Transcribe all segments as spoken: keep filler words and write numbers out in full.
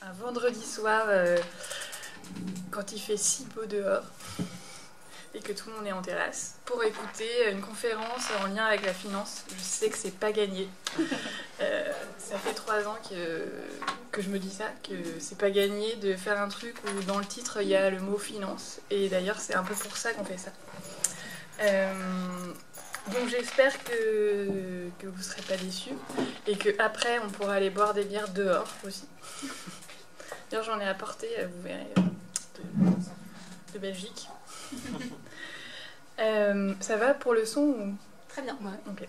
Un vendredi soir, euh, quand il fait si beau dehors et que tout le monde est en terrasse, pour écouter une conférence en lien avec la finance. Je sais que c'est pas gagné. euh, ça fait trois ans que, que je me dis ça, que c'est pas gagné de faire un truc où dans le titre il y a le mot finance. Et d'ailleurs c'est un peu pour ça qu'on fait ça. Euh, donc j'espère que, que vous serez pas déçus et qu'après on pourra aller boire des bières dehors aussi. D'ailleurs j'en ai apporté, vous verrez, de, de Belgique. euh, ça va pour le son ou... Très bien, ouais. Okay.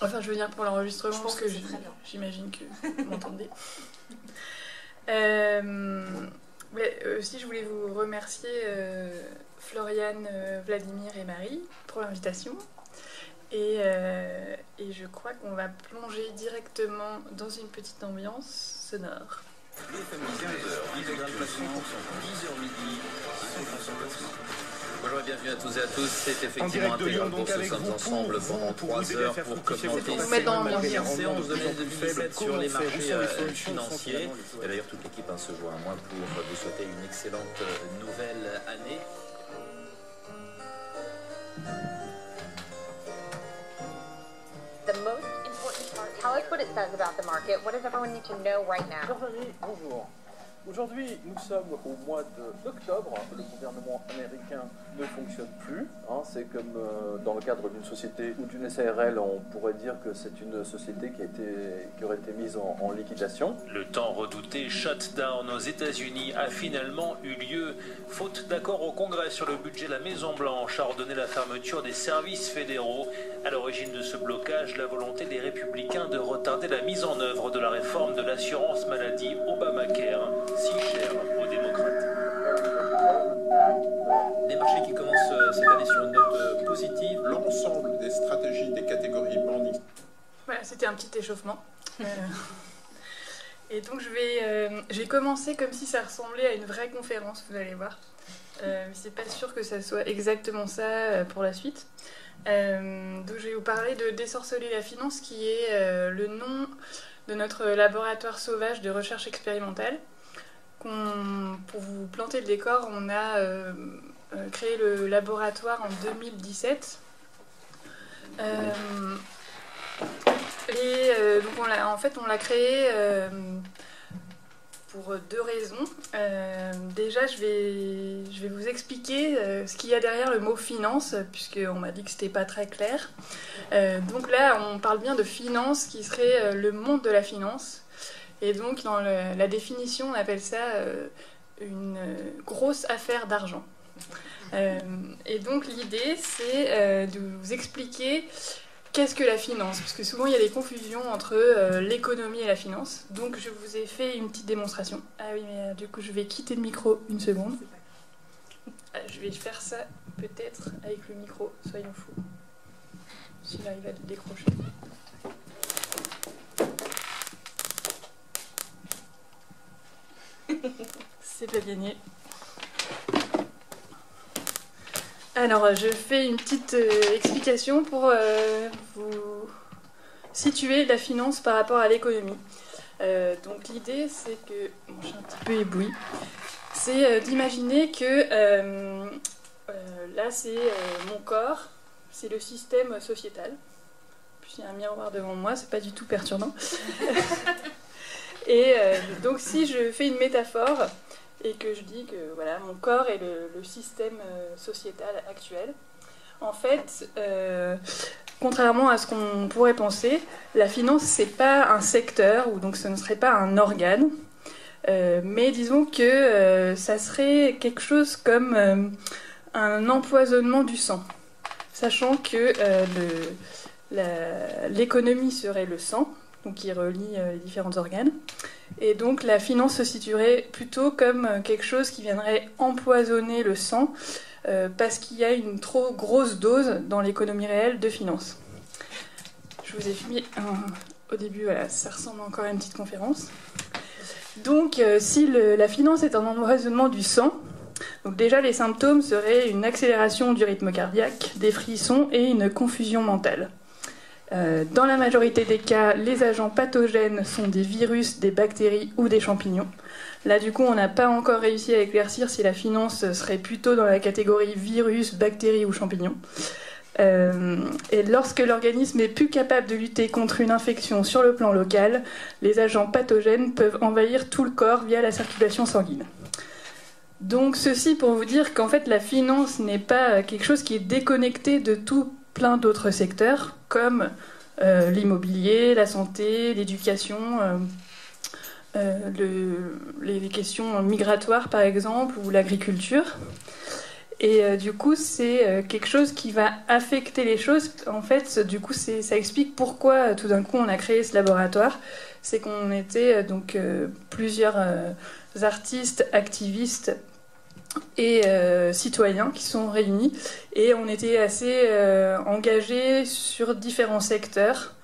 Enfin je veux dire pour l'enregistrement parce que, que j'imagine que vous m'entendez. euh, mais aussi je voulais vous remercier euh, Floriane, euh, Vladimir et Marie pour l'invitation. Et, euh, et je crois qu'on va plonger directement dans une petite ambiance sonore. Les familles quinze heures, dix heures midi, bonjour et bienvenue à tous et à tous. C'est effectivement intégral pour ce soir ensemble pendant trois heures pour commenter cette séance de mai deux mille sept sur les marchés financiers. Et d'ailleurs, toute l'équipe se joint à moi pour vous souhaiter une excellente nouvelle année. The most important part, tell us what it says about the market. What does everyone need to know right now? Bonjour. Aujourd'hui, nous sommes au mois d'octobre. Le gouvernement américain ne fonctionne plus. Hein, c'est comme euh, dans le cadre d'une société ou d'une S A R L, on pourrait dire que c'est une société qui, a été, qui aurait été mise en, en liquidation. Le temps redouté shutdown aux États-Unis a finalement eu lieu. Faute d'accord au Congrès sur le budget, la Maison-Blanche a ordonné la fermeture des services fédéraux. À l'origine de ce blocage, la volonté des Républicains de retarder la mise en œuvre de la réforme de l'assurance maladie Obamacare. Si cher aux démocrates. Des marchés qui commencent cette année sur une note positive. L'ensemble des stratégies des catégories bandits. Voilà, c'était un petit échauffement. euh, et donc je vais, euh, j'ai commencé comme si ça ressemblait à une vraie conférence, vous allez voir. Euh, c'est pas sûr que ça soit exactement ça pour la suite. Euh, donc je vais vous parler de Désorceler la finance, qui est euh, le nom de notre laboratoire sauvage de recherche expérimentale. Pour vous planter le décor, on a euh, créé le laboratoire en deux mille dix-sept. Euh, et euh, donc on l'a, en fait, on l'a créé euh, pour deux raisons. Euh, déjà, je vais, je vais vous expliquer euh, ce qu'il y a derrière le mot finance, puisqu'on m'a dit que c'était pas très clair. Euh, donc là, on parle bien de finance, qui serait euh, le monde de la finance. Et donc, dans le, la définition, on appelle ça euh, une grosse affaire d'argent. Euh, et donc, l'idée, c'est euh, de vous expliquer qu'est-ce que la finance. Parce que souvent, il y a des confusions entre euh, l'économie et la finance. Donc, je vous ai fait une petite démonstration. Ah oui, mais euh, du coup, je vais quitter le micro une seconde. Ah, je vais faire ça, peut-être, avec le micro. Soyons fous. S'il arrive à le décrocher. C'est pas gagné. Alors, je fais une petite euh, explication pour euh, vous situer la finance par rapport à l'économie. Euh, donc, l'idée, c'est que... Bon, je suis un petit peu éblouie. C'est euh, d'imaginer que... Euh, euh, là, c'est euh, mon corps. C'est le système sociétal. Puis, il y a un miroir devant moi. C'est pas du tout perturbant. Et euh, donc si je fais une métaphore et que je dis que voilà, mon corps est le, le système euh, sociétal actuel, en fait, euh, contrairement à ce qu'on pourrait penser, la finance, c'est pas un secteur, ou donc ce ne serait pas un organe, euh, mais disons que euh, ça serait quelque chose comme euh, un empoisonnement du sang, sachant que euh, l'économie serait le sang, donc qui relie les différents organes. Et donc la finance se situerait plutôt comme quelque chose qui viendrait empoisonner le sang euh, parce qu'il y a une trop grosse dose dans l'économie réelle de finance. Je vous ai filmé un... au début, voilà, ça ressemble encore à une petite conférence. Donc euh, si le, la finance est un empoisonnement du sang, donc déjà les symptômes seraient une accélération du rythme cardiaque, des frissons et une confusion mentale. Euh, dans la majorité des cas, les agents pathogènes sont des virus, des bactéries ou des champignons. Là, du coup, on n'a pas encore réussi à éclaircir si la finance serait plutôt dans la catégorie virus, bactéries ou champignons. Euh, et lorsque l'organisme n'est plus capable de lutter contre une infection sur le plan local, les agents pathogènes peuvent envahir tout le corps via la circulation sanguine. Donc ceci pour vous dire qu'en fait la finance n'est pas quelque chose qui est déconnecté de tout plein d'autres secteurs comme euh, l'immobilier, la santé, l'éducation, euh, euh, le, les questions migratoires par exemple ou l'agriculture. Et euh, du coup, c'est euh, quelque chose qui va affecter les choses. En fait, du coup, ça explique pourquoi tout d'un coup on a créé ce laboratoire. C'est qu'on était euh, donc euh, plusieurs euh, artistes, activistes et euh, citoyens qui sont réunis. Et on était assez euh, engagés sur différents secteurs.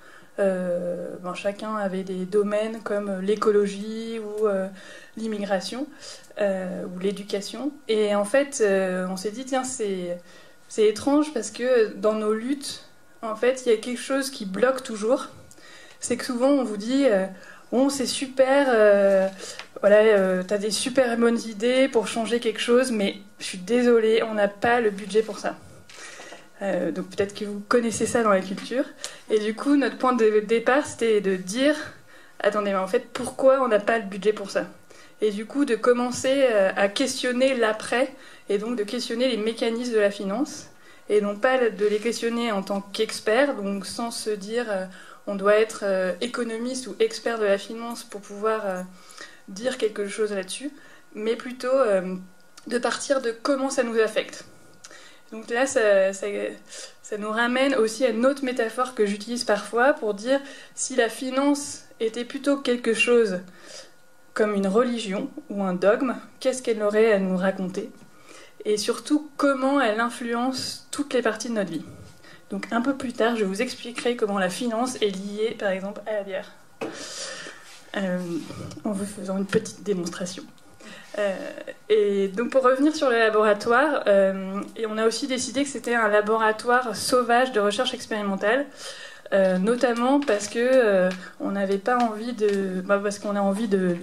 Euh, bon, chacun avait des domaines comme l'écologie ou euh, l'immigration euh, ou l'éducation. Et en fait, euh, on s'est dit, tiens, c'est étrange parce que dans nos luttes, en fait, il y a quelque chose qui bloque toujours. C'est que souvent, on vous dit, euh, bon, c'est super, euh, voilà, euh, t'as des super bonnes idées pour changer quelque chose, mais je suis désolée, on n'a pas le budget pour ça. Euh, donc peut-être que vous connaissez ça dans la culture. Et du coup, notre point de départ, c'était de dire, attendez, mais en fait, pourquoi on n'a pas le budget pour ça? Et du coup, de commencer à questionner l'après, et donc de questionner les mécanismes de la finance, et non pas de les questionner en tant qu'experts, donc sans se dire, on doit être économiste ou expert de la finance pour pouvoir dire quelque chose là-dessus, mais plutôt de partir de comment ça nous affecte. Donc là, ça, ça, ça nous ramène aussi à une autre métaphore que j'utilise parfois pour dire si la finance était plutôt quelque chose comme une religion ou un dogme, qu'est-ce qu'elle aurait à nous raconter? Et surtout, comment elle influence toutes les parties de notre vie. Donc un peu plus tard, je vous expliquerai comment la finance est liée, par exemple, à la bière. Euh, en vous faisant une petite démonstration. Euh, et donc pour revenir sur le laboratoire, euh, et on a aussi décidé que c'était un laboratoire sauvage de recherche expérimentale. Euh, notamment parce que euh, on n'avait pas envie de, bah, parce qu'on a envie de, de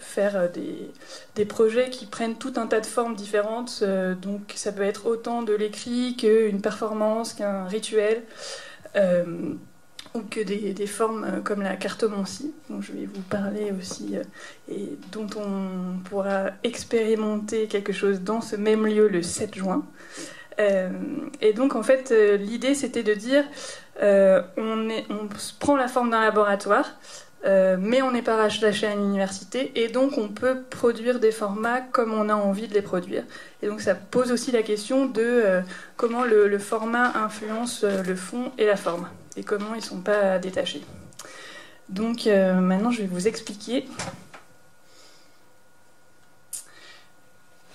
faire des, des projets qui prennent tout un tas de formes différentes. Euh, donc ça peut être autant de l'écrit qu'une performance, qu'un rituel, euh, ou que des, des formes comme la cartomancie, dont je vais vous parler aussi, euh, et dont on pourra expérimenter quelque chose dans ce même lieu le sept juin. Euh, et donc en fait euh, l'idée c'était de dire euh, on, est, on prend la forme d'un laboratoire euh, mais on n'est pas rattaché à une université et donc on peut produire des formats comme on a envie de les produire et donc ça pose aussi la question de euh, comment le, le format influence le fond et la forme et comment ils ne sont pas détachés. Donc euh, maintenant je vais vous expliquer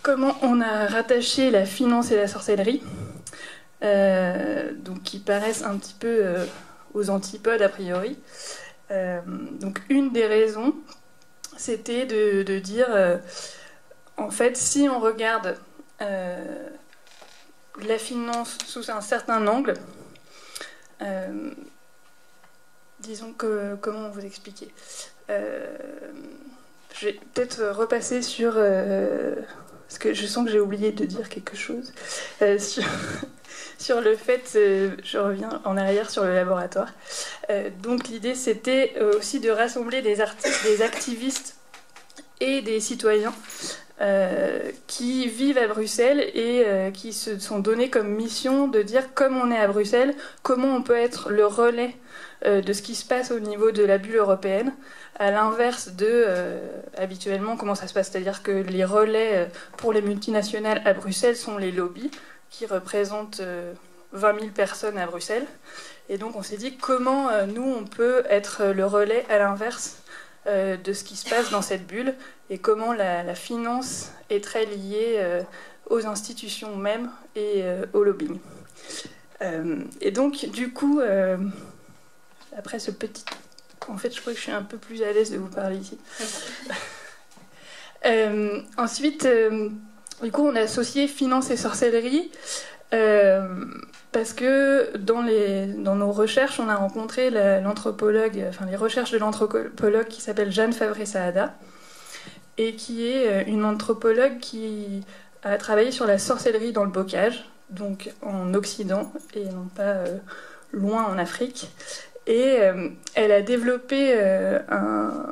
comment on a rattaché la finance et la sorcellerie, euh, donc qui paraissent un petit peu euh, aux antipodes a priori. Euh, donc une des raisons, c'était de, de dire, euh, en fait, si on regarde euh, la finance sous un certain angle, euh, disons que, comment vous expliquer, euh, je vais peut-être repasser sur... Euh, parce que je sens que j'ai oublié de dire quelque chose euh, sur, sur le fait, euh, je reviens en arrière sur le laboratoire. Euh, donc l'idée c'était aussi de rassembler des artistes, des activistes et des citoyens euh, qui vivent à Bruxelles et euh, qui se sont donnés comme mission de dire comme on est à Bruxelles, comment on peut être le relais euh, de ce qui se passe au niveau de la bulle européenne. À l'inverse de, euh, habituellement, comment ça se passe? C'est-à-dire que les relais pour les multinationales à Bruxelles sont les lobbies, qui représentent euh, vingt mille personnes à Bruxelles. Et donc on s'est dit comment euh, nous, on peut être le relais à l'inverse euh, de ce qui se passe dans cette bulle, et comment la, la finance est très liée euh, aux institutions mêmes et euh, au lobbying. Euh, et donc, du coup, euh, après ce petit... En fait, je crois que je suis un peu plus à l'aise de vous parler ici. euh, ensuite, euh, du coup, on a associé finance et sorcellerie euh, parce que dans, les, dans nos recherches, on a rencontré l'anthropologue, enfin les recherches de l'anthropologue qui s'appelle Jeanne Favre-Saada, et qui est une anthropologue qui a travaillé sur la sorcellerie dans le bocage, donc en Occident et non pas euh, loin en Afrique. Et euh, elle a développé euh, un...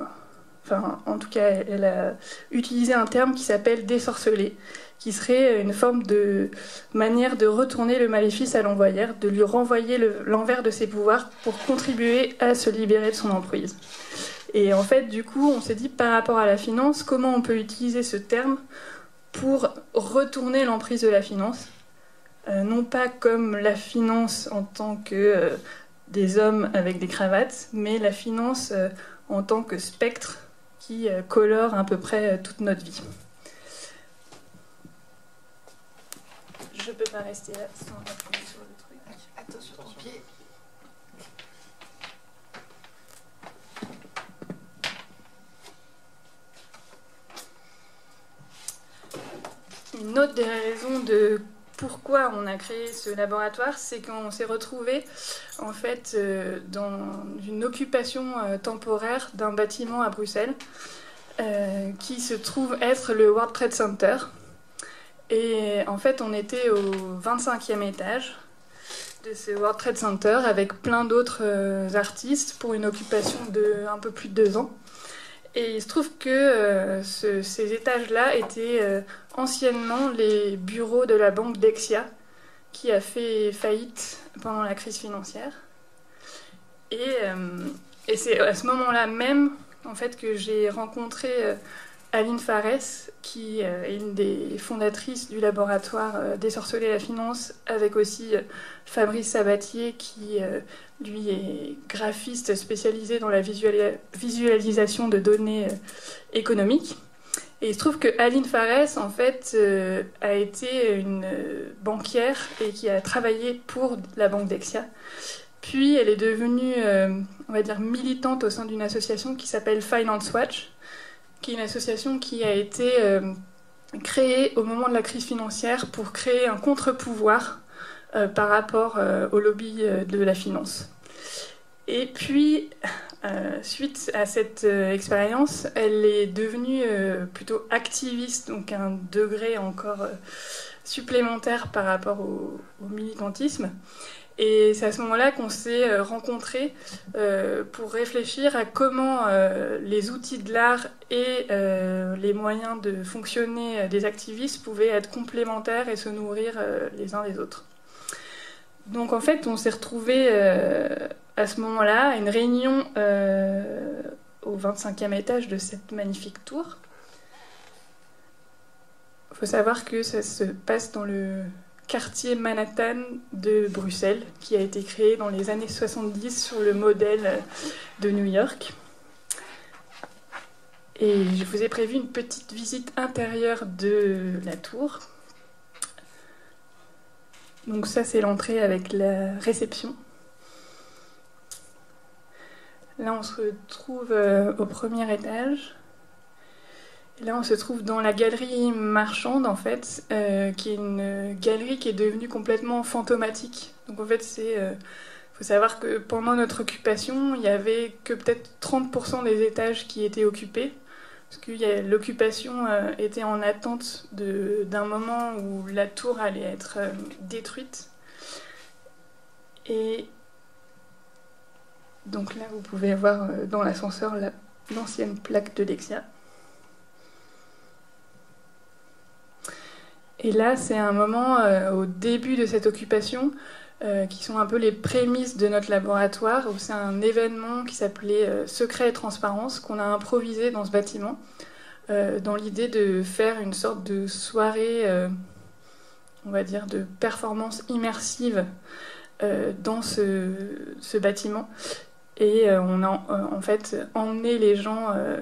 Enfin, en tout cas, elle a utilisé un terme qui s'appelle « désorceler », qui serait une forme de manière de retourner le maléfice à l'envoyeur, de lui renvoyer l'envers le, de ses pouvoirs pour contribuer à se libérer de son emprise. Et en fait, du coup, on s'est dit, par rapport à la finance, comment on peut utiliser ce terme pour retourner l'emprise de la finance, euh, non pas comme la finance en tant que euh, des hommes avec des cravates, mais la finance euh, en tant que spectre qui colore à peu près toute notre vie. Je peux pas rester là sans appuyer sur le truc. Attends sur ton pied. Une autre des raisons de pourquoi on a créé ce laboratoire, c'est qu'on s'est retrouvé en fait euh, dans une occupation euh, temporaire d'un bâtiment à Bruxelles euh, qui se trouve être le World Trade Center. Et en fait, on était au vingt-cinquième étage de ce World Trade Center avec plein d'autres euh, artistes pour une occupation de un peu plus de deux ans. Et il se trouve que euh, ce, ces étages-là étaient euh, anciennement les bureaux de la banque Dexia, qui a fait faillite pendant la crise financière. Et, euh, et c'est à ce moment-là même en fait, que j'ai rencontré euh, Aline Fares, qui euh, est une des fondatrices du laboratoire euh, Désorceler la finance, avec aussi euh, Fabrice Sabatier, qui euh, lui est graphiste spécialisé dans la visualis- visualisation de données euh, économiques. Et il se trouve que Aline Fares, en fait, euh, a été une euh, banquière et qui a travaillé pour la banque Dexia. Puis elle est devenue, euh, on va dire, militante au sein d'une association qui s'appelle Finance Watch, qui est une association qui a été euh, créée au moment de la crise financière pour créer un contre-pouvoir euh, par rapport euh, au lobby euh, de la finance. Et puis, euh, suite à cette euh, expérience, elle est devenue euh, plutôt activiste, donc un degré encore euh, supplémentaire par rapport au, au militantisme. Et c'est à ce moment-là qu'on s'est euh, rencontrés euh, pour réfléchir à comment euh, les outils de l'art et euh, les moyens de fonctionner euh, des activistes pouvaient être complémentaires et se nourrir euh, les uns des autres. Donc en fait, on s'est retrouvés... Euh, à ce moment-là, à une réunion euh, au vingt-cinquième étage de cette magnifique tour. Il faut savoir que ça se passe dans le quartier Manhattan de Bruxelles, qui a été créé dans les années soixante-dix sur le modèle de New York. Et je vous ai prévu une petite visite intérieure de la tour. Donc ça, c'est l'entrée avec la réception. Là, on se trouve euh, au premier étage. Et là, on se trouve dans la galerie marchande, en fait, euh, qui est une galerie qui est devenue complètement fantomatique. Donc, en fait, c'est... Euh, faut savoir que pendant notre occupation, il n'y avait que peut-être trente pour cent des étages qui étaient occupés. Parce que l'occupation euh, était en attente d'un moment où la tour allait être euh, détruite. Et... donc là, vous pouvez voir dans l'ascenseur l'ancienne plaque de Dexia. Et là, c'est un moment euh, au début de cette occupation euh, qui sont un peu les prémices de notre laboratoire, où c'est un événement qui s'appelait euh, Secret et Transparence, qu'on a improvisé dans ce bâtiment, euh, dans l'idée de faire une sorte de soirée, euh, on va dire, de performance immersive euh, dans ce, ce bâtiment. Et euh, on a euh, en fait emmené les gens euh,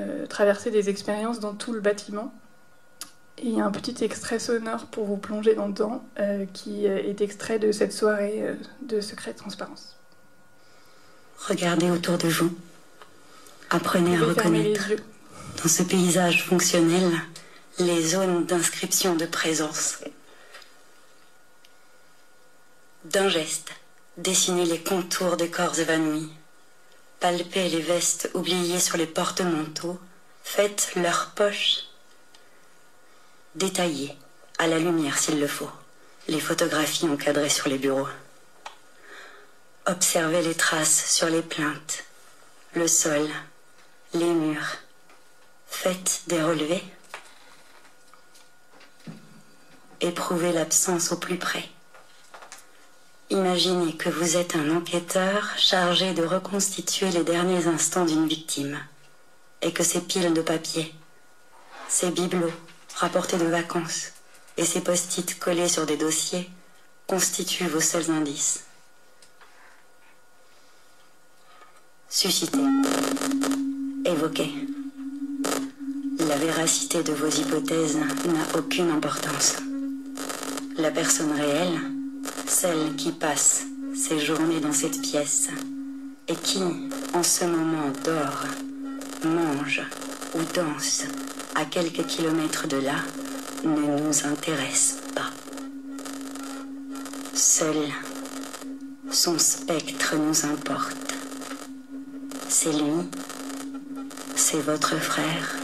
euh, traverser des expériences dans tout le bâtiment. Et il y a un petit extrait sonore pour vous plonger dans le temps euh, qui est extrait de cette soirée euh, de Secret Transparence. Regardez autour de vous. Apprenez vous à reconnaître. Dans ce paysage fonctionnel, les zones d'inscription de présence. d'un geste, dessiner les contours des corps évanouis, palper les vestes oubliées sur les porte-manteaux, faites leurs poches, détailler, à la lumière s'il le faut, les photographies encadrées sur les bureaux. Observer les traces sur les plinthes, le sol, les murs. Faites des relevés. Éprouvez l'absence au plus près. Imaginez que vous êtes un enquêteur chargé de reconstituer les derniers instants d'une victime et que ces piles de papier, ces bibelots rapportés de vacances et ces post-it collés sur des dossiers constituent vos seuls indices. Suscitez, évoquez. La véracité de vos hypothèses n'a aucune importance. La personne réelle, celle qui passe ses journées dans cette pièce et qui, en ce moment, dort, mange ou danse à quelques kilomètres de là, ne nous intéresse pas. Seul son spectre nous importe. C'est lui, c'est votre frère.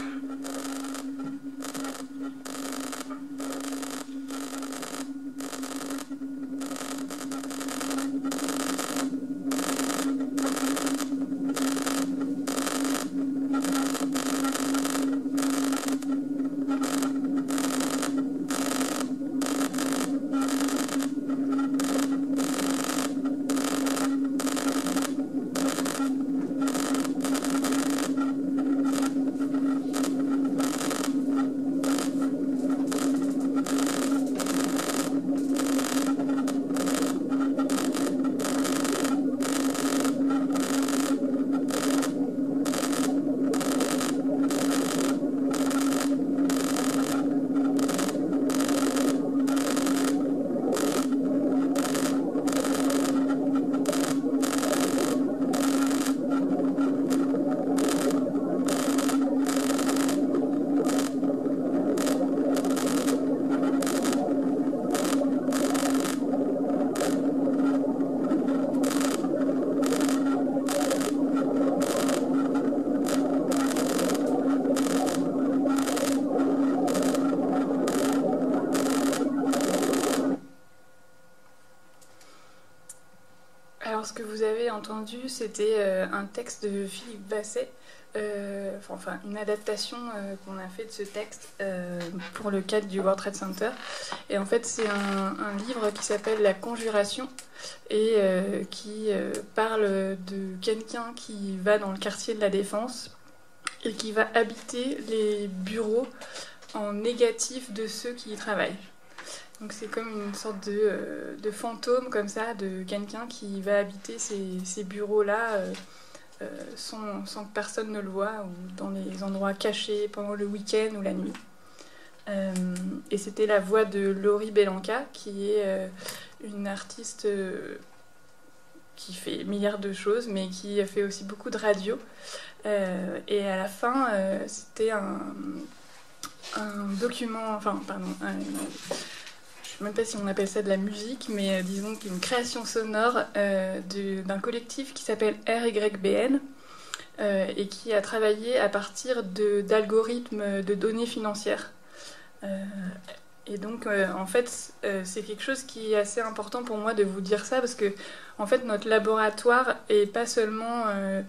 Alors, ce que vous avez entendu, c'était euh, un texte de Philippe Basset, euh, enfin une adaptation euh, qu'on a fait de ce texte euh, pour le cadre du World Trade Center. Et en fait, c'est un, un livre qui s'appelle La Conjuration et euh, qui euh, parle de quelqu'un qui va dans le quartier de la Défense et qui va habiter les bureaux en négatif de ceux qui y travaillent. Donc c'est comme une sorte de, euh, de fantôme comme ça, de quelqu'un qui va habiter ces, ces bureaux-là euh, euh, sans, sans que personne ne le voie, ou dans les endroits cachés pendant le week-end ou la nuit. Euh, et c'était la voix de Laurie Belenca, qui est euh, une artiste euh, qui fait milliards de choses, mais qui fait aussi beaucoup de radio. Euh, et à la fin, euh, c'était un, un document... Enfin, pardon... Un, je ne sais même pas si on appelle ça de la musique, mais euh, disons qu'une création sonore euh, d'un collectif qui s'appelle R Y B N euh, et qui a travaillé à partir d'algorithmes de, de données financières. Euh, et donc, euh, en fait, euh, c'est quelque chose qui est assez important pour moi de vous dire ça, parce que, en fait, notre laboratoire n'est pas seulement euh,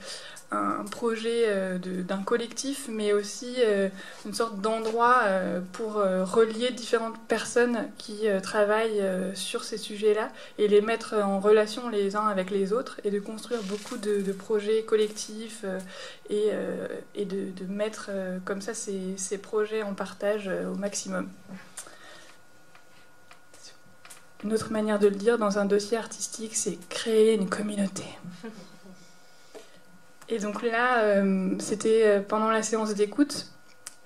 un projet euh, d'un collectif, mais aussi euh, une sorte d'endroit euh, pour euh, relier différentes personnes qui euh, travaillent euh, sur ces sujets-là et les mettre en relation les uns avec les autres et de construire beaucoup de, de projets collectifs euh, et, euh, et de, de mettre euh, comme ça ces, ces projets en partage euh, au maximum. Une autre manière de le dire dans un dossier artistique, c'est créer une communauté. Et donc là, euh, c'était pendant la séance d'écoute,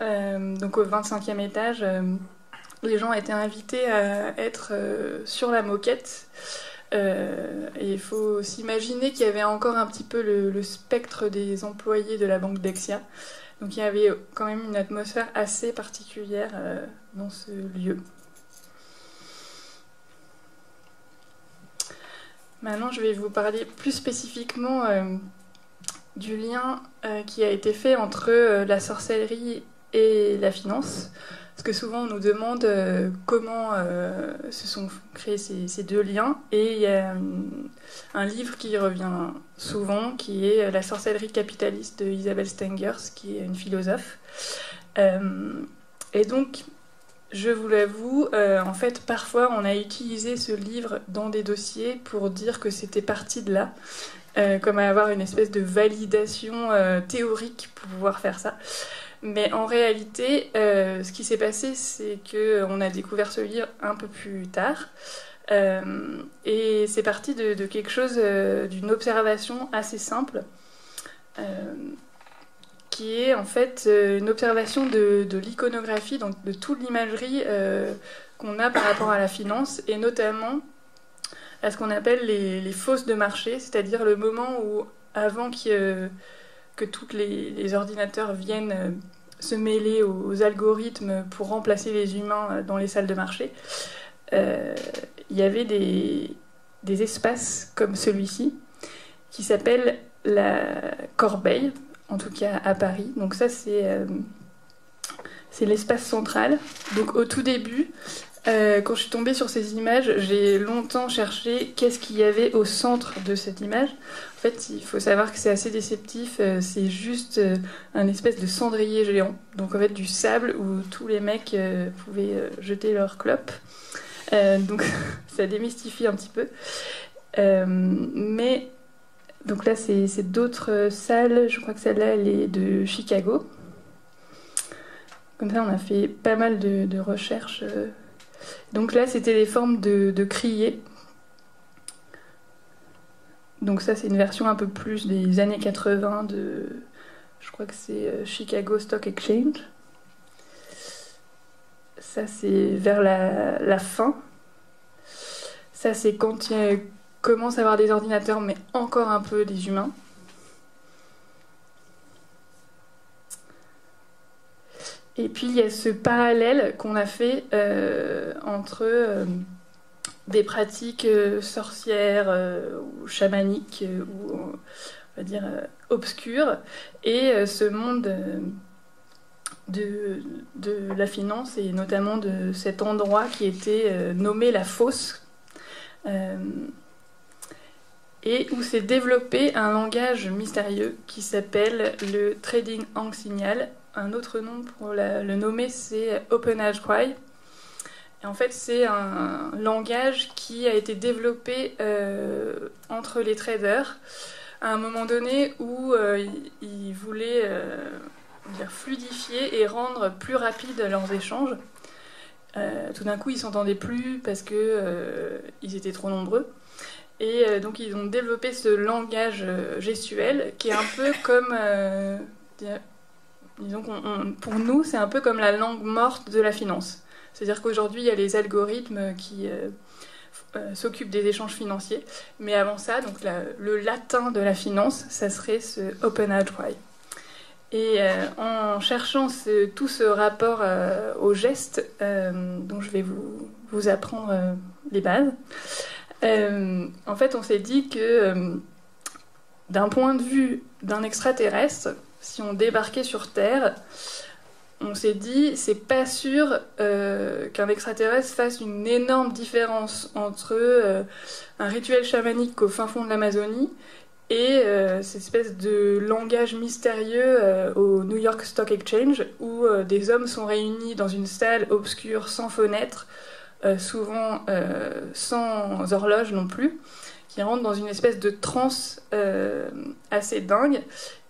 euh, donc au vingt-cinquième étage, euh, les gens étaient invités à être euh, sur la moquette. Euh, et il faut s'imaginer qu'il y avait encore un petit peu le, le spectre des employés de la banque Dexia. Donc il y avait quand même une atmosphère assez particulière euh, dans ce lieu. Maintenant, je vais vous parler plus spécifiquement euh, du lien euh, qui a été fait entre euh, la sorcellerie et la finance. Parce que souvent, on nous demande euh, comment euh, se sont créés ces, ces deux liens. Et il y a une, un livre qui revient souvent, qui est La sorcellerie capitaliste de Isabelle Stengers, qui est une philosophe. Euh, et donc, je vous l'avoue, euh, en fait, parfois, on a utilisé ce livre dans des dossiers pour dire que c'était parti de là, euh, comme à avoir une espèce de validation euh, théorique pour pouvoir faire ça. Mais en réalité, euh, ce qui s'est passé, c'est qu'on a découvert ce livre un peu plus tard. Euh, et c'est parti de, de quelque chose, euh, d'une observation assez simple, euh, qui est en fait euh, une observation de, de l'iconographie, donc de toute l'imagerie euh, qu'on a par rapport à la finance, et notamment à ce qu'on appelle les, les fausses de marché, c'est-à-dire le moment où, avant qu'il y ait que tous les, les ordinateurs viennent se mêler aux, aux algorithmes pour remplacer les humains dans les salles de marché, euh, il y avait des, des espaces comme celui-ci qui s'appelle la Corbeille, en tout cas à Paris. Donc ça, c'est euh, c'est l'espace central. Donc au tout début, euh, quand je suis tombée sur ces images, j'ai longtemps cherché qu'est-ce qu'il y avait au centre de cette image. En fait, il faut savoir que c'est assez déceptif, c'est juste un espèce de cendrier géant, donc en fait du sable où tous les mecs pouvaient jeter leurs clopes, euh, donc ça démystifie un petit peu. Euh, mais donc là c'est d'autres salles, je crois que celle-là elle est de Chicago, comme ça on a fait pas mal de, de recherches. Donc là c'était des formes de, de criers. Donc ça, c'est une version un peu plus des années quatre-vingts de, je crois que c'est Chicago Stock Exchange. Ça, c'est vers la, la fin. Ça, c'est quand il commence à avoir des ordinateurs, mais encore un peu des humains. Et puis, il y a ce parallèle qu'on a fait euh, entre... Euh, des pratiques euh, sorcières euh, ou chamaniques euh, ou on va dire euh, obscures et euh, ce monde euh, de, de la finance et notamment de cet endroit qui était euh, nommé la fosse euh, et où s'est développé un langage mystérieux qui s'appelle le Trading Hang Signal. Un autre nom pour la, le nommer, c'est Open Outcry. En fait, c'est un langage qui a été développé euh, entre les traders à un moment donné où euh, ils voulaient euh, dire fluidifier et rendre plus rapides leurs échanges. Euh, tout d'un coup, ils ne s'entendaient plus parce qu'ils euh, étaient trop nombreux. Et euh, donc, ils ont développé ce langage gestuel qui est un peu comme... Euh, disons qu'on, on, pour nous, c'est un peu comme la langue morte de la finance. C'est-à-dire qu'aujourd'hui, il y a les algorithmes qui euh, euh, s'occupent des échanges financiers. Mais avant ça, donc la, le latin de la finance, ça serait ce Open Outcry. Et euh, en cherchant ce, tout ce rapport euh, aux gestes, euh, dont je vais vous, vous apprendre euh, les bases, euh, en fait, on s'est dit que euh, d'un point de vue d'un extraterrestre, si on débarquait sur Terre... On s'est dit, c'est pas sûr euh, qu'un extraterrestre fasse une énorme différence entre euh, un rituel chamanique au fin fond de l'Amazonie et euh, cette espèce de langage mystérieux euh, au New York Stock Exchange où euh, des hommes sont réunis dans une salle obscure sans fenêtre, euh, souvent euh, sans horloge non plus, qui rentrent dans une espèce de transe euh, assez dingue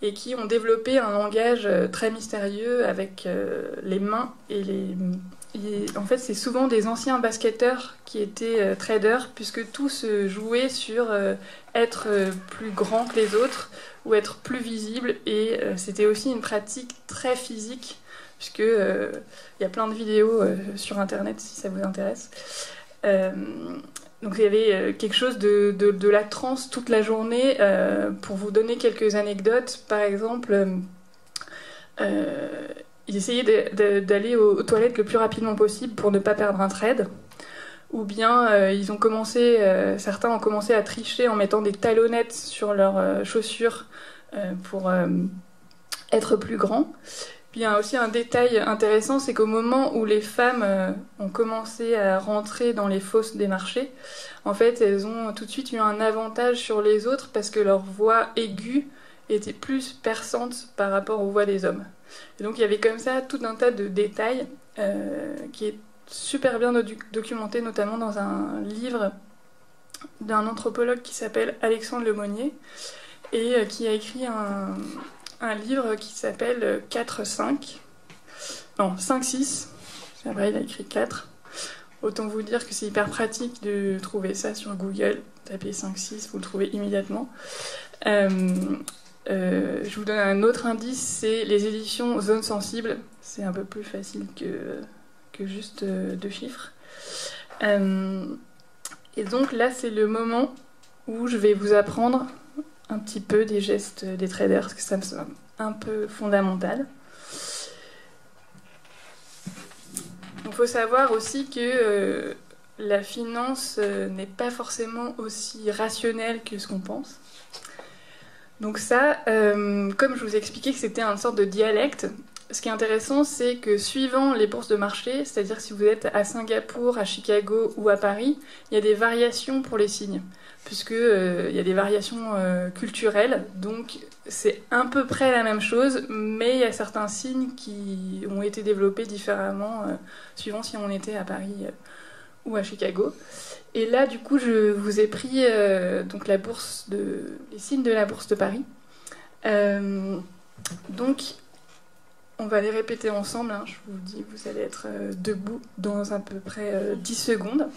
et qui ont développé un langage très mystérieux avec euh, les mains et les... Et en fait, c'est souvent des anciens basketteurs qui étaient euh, traders puisque tout se jouait sur euh, être euh, plus grand que les autres ou être plus visible. Et euh, c'était aussi une pratique très physique puisque euh, y a plein de vidéos euh, sur Internet si ça vous intéresse. Euh... Donc il y avait quelque chose de, de, de la transe toute la journée. Euh, pour vous donner quelques anecdotes, par exemple, euh, ils essayaient d'aller aux, aux toilettes le plus rapidement possible pour ne pas perdre un trade. ou bien euh, ils ont commencé, euh, certains ont commencé à tricher en mettant des talonnettes sur leurs euh, chaussures euh, pour euh, être plus grands. Puis il y a aussi un détail intéressant, c'est qu'au moment où les femmes euh, ont commencé à rentrer dans les fosses des marchés, en fait elles ont tout de suite eu un avantage sur les autres parce que leur voix aiguë était plus perçante par rapport aux voix des hommes. Et donc il y avait comme ça tout un tas de détails euh, qui est super bien documenté, notamment dans un livre d'un anthropologue qui s'appelle Alexandre Laumonier et euh, qui a écrit un... un livre qui s'appelle quatre cinq, non, cinq six, c'est vrai, il a écrit quatre. Autant vous dire que c'est hyper pratique de trouver ça sur Google, tapez cinq six, vous le trouvez immédiatement. Euh, euh, je vous donne un autre indice, c'est les éditions Zone Sensible, c'est un peu plus facile que, que juste deux chiffres. Euh, et donc là, c'est le moment où je vais vous apprendre un petit peu des gestes des traders, parce que ça me semble un peu fondamental. Il faut savoir aussi que euh, la finance euh, n'est pas forcément aussi rationnelle que ce qu'on pense. Donc ça, euh, comme je vous ai expliqué que c'était une sorte de dialecte, ce qui est intéressant, c'est que suivant les bourses de marché, c'est-à-dire si vous êtes à Singapour, à Chicago ou à Paris, il y a des variations pour les signes, puisque euh, il y a des variations euh, culturelles, donc c'est à peu près la même chose, mais il y a certains signes qui ont été développés différemment, euh, suivant si on était à Paris euh, ou à Chicago. Et là, du coup, je vous ai pris euh, donc la bourse de, les signes de la bourse de Paris. Euh, donc... On va les répéter ensemble, hein. Je vous dis, vous allez être euh, debout dans à peu près euh, dix secondes.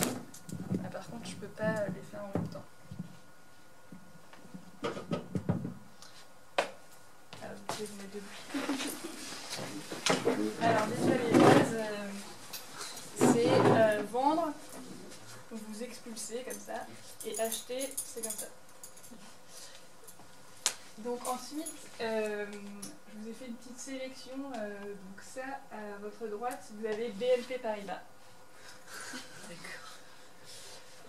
Ah, par contre, je ne peux pas les faire en même temps. Ah, vous pouvez vous mettre debout. Alors déjà, les bases, euh, c'est euh, vendre, vous expulsez comme ça, et acheter, c'est comme ça. Donc ensuite, euh, je vous ai fait une petite sélection, euh, donc ça, à votre droite, vous avez B N P Paribas. D'accord.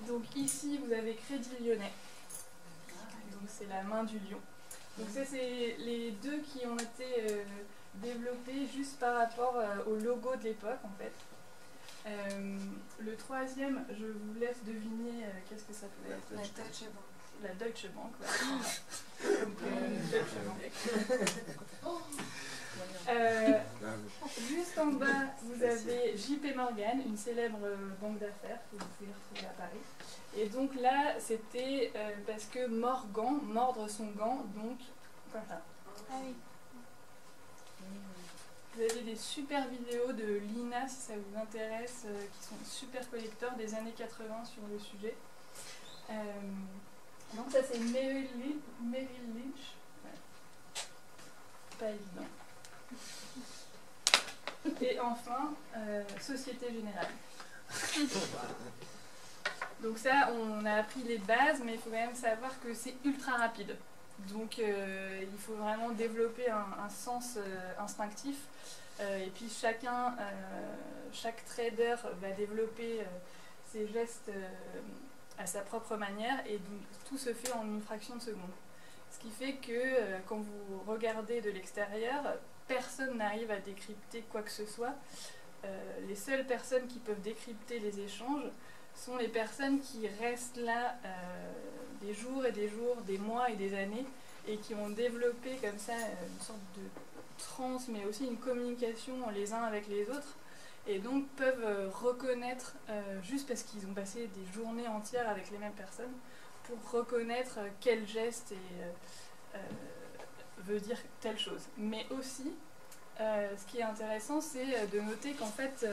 Donc ici, vous avez Crédit Lyonnais, donc c'est la main du lion. Donc ça, c'est les deux qui ont été euh, développés juste par rapport euh, au logo de l'époque, en fait. Euh, le troisième, je vous laisse deviner euh, qu'est-ce que ça peut être. La Deutsche Bank. La Deutsche Bank, ouais. Donc, euh, Deutsche Bank. Euh, juste en bas, vous avez J P Morgan, une célèbre banque d'affaires que vous pouvez retrouver à Paris. Et donc là, c'était euh, parce que Morgan, mordre son gant, donc comme ça. Ah oui. Vous avez des super vidéos de Lina, si ça vous intéresse, euh, qui sont super collecteurs des années quatre-vingts sur le sujet. Euh, Donc ça c'est Merrill Lynch, ouais. Pas évident. Et enfin, euh, Société Générale. Donc ça, on a appris les bases, mais il faut quand même savoir que c'est ultra rapide. Donc euh, il faut vraiment développer un, un sens euh, instinctif. Euh, et puis chacun, euh, chaque trader va développer euh, ses gestes euh, à sa propre manière, et donc tout se fait en une fraction de seconde. Ce qui fait que euh, quand vous regardez de l'extérieur, personne n'arrive à décrypter quoi que ce soit. Euh, les seules personnes qui peuvent décrypter les échanges sont les personnes qui restent là euh, des jours et des jours, des mois et des années, et qui ont développé comme ça une sorte de transe, mais aussi une communication les uns avec les autres, et donc peuvent reconnaître, euh, juste parce qu'ils ont passé des journées entières avec les mêmes personnes, pour reconnaître quel geste est, euh, euh, veut dire telle chose. Mais aussi, euh, ce qui est intéressant, c'est de noter qu'en fait, euh,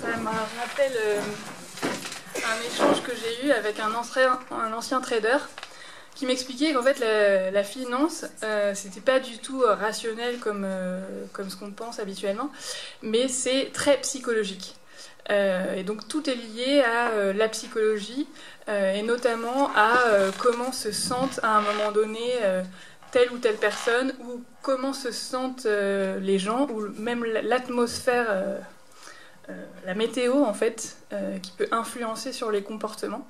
ça me rappelle euh, un échange que j'ai eu avec un ancien, un ancien trader, qui m'expliquait qu'en fait la, la finance, euh, c'était pas du tout rationnel comme, euh, comme ce qu'on pense habituellement, mais c'est très psychologique. Euh, et donc tout est lié à euh, la psychologie, euh, et notamment à euh, comment se sentent à un moment donné euh, telle ou telle personne, ou comment se sentent euh, les gens, ou même l'atmosphère, euh, euh, la météo en fait, euh, qui peut influencer sur les comportements.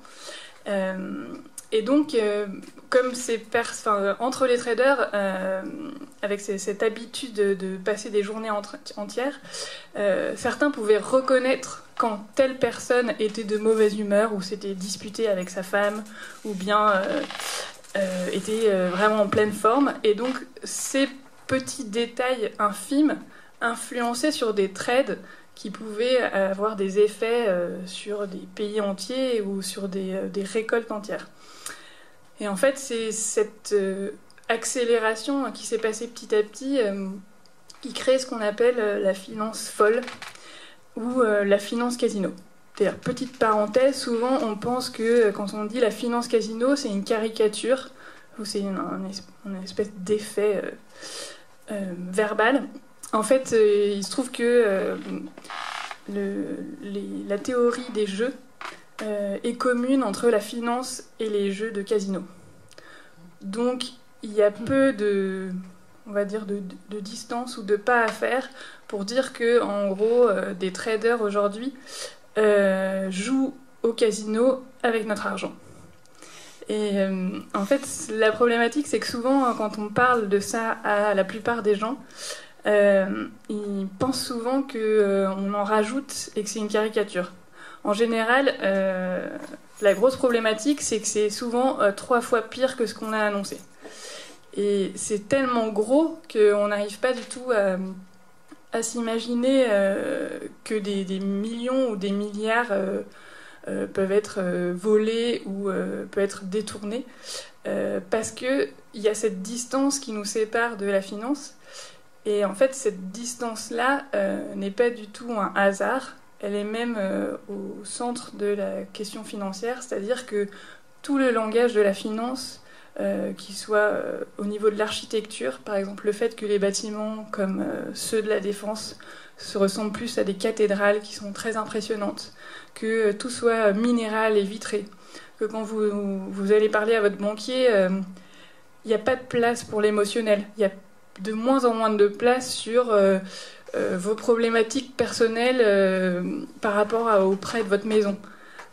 Euh, et donc, euh, comme ces pers- entre les traders, euh, avec ces, cette habitude de, de passer des journées entre- entières, euh, certains pouvaient reconnaître quand telle personne était de mauvaise humeur, ou s'était disputée avec sa femme, ou bien euh, euh, était euh, vraiment en pleine forme. Et donc, ces petits détails infimes influençaient sur des trades qui pouvaient avoir des effets euh, sur des pays entiers ou sur des, euh, des récoltes entières. Et en fait, c'est cette euh, accélération qui s'est passée petit à petit euh, qui crée ce qu'on appelle euh, la finance folle ou euh, la finance casino. C'est-à-dire, petite parenthèse, souvent on pense que quand on dit la finance casino, c'est une caricature ou c'est une, une espèce d'effet euh, euh, verbal. En fait, euh, il se trouve que euh, le, les, la théorie des jeux euh, est commune entre la finance et les jeux de casino. Donc, il y a peu de, on va dire, de, de distance ou de pas à faire pour dire que, en gros, euh, des traders aujourd'hui euh, jouent au casino avec notre argent. Et euh, en fait, la problématique, c'est que souvent, quand on parle de ça à la plupart des gens, Euh, ils pensent souvent qu'on euh, en rajoute et que c'est une caricature. En général, euh, la grosse problématique, c'est que c'est souvent euh, trois fois pire que ce qu'on a annoncé. Et c'est tellement gros qu'on n'arrive pas du tout à, à s'imaginer euh, que des, des millions ou des milliards euh, euh, peuvent être euh, volés ou euh, peuvent être détournés, euh, parce qu'il y a cette distance qui nous sépare de la finance. Et en fait, cette distance-là euh, n'est pas du tout un hasard. Elle est même euh, au centre de la question financière, c'est-à-dire que tout le langage de la finance, euh, qu'il soit euh, au niveau de l'architecture, par exemple le fait que les bâtiments comme euh, ceux de la Défense se ressemblent plus à des cathédrales qui sont très impressionnantes, que euh, tout soit minéral et vitré, que quand vous, vous allez parler à votre banquier, il euh, n'y a pas de place pour l'émotionnel, il y a de moins en moins de place sur euh, euh, vos problématiques personnelles euh, par rapport à, au prêt de votre maison.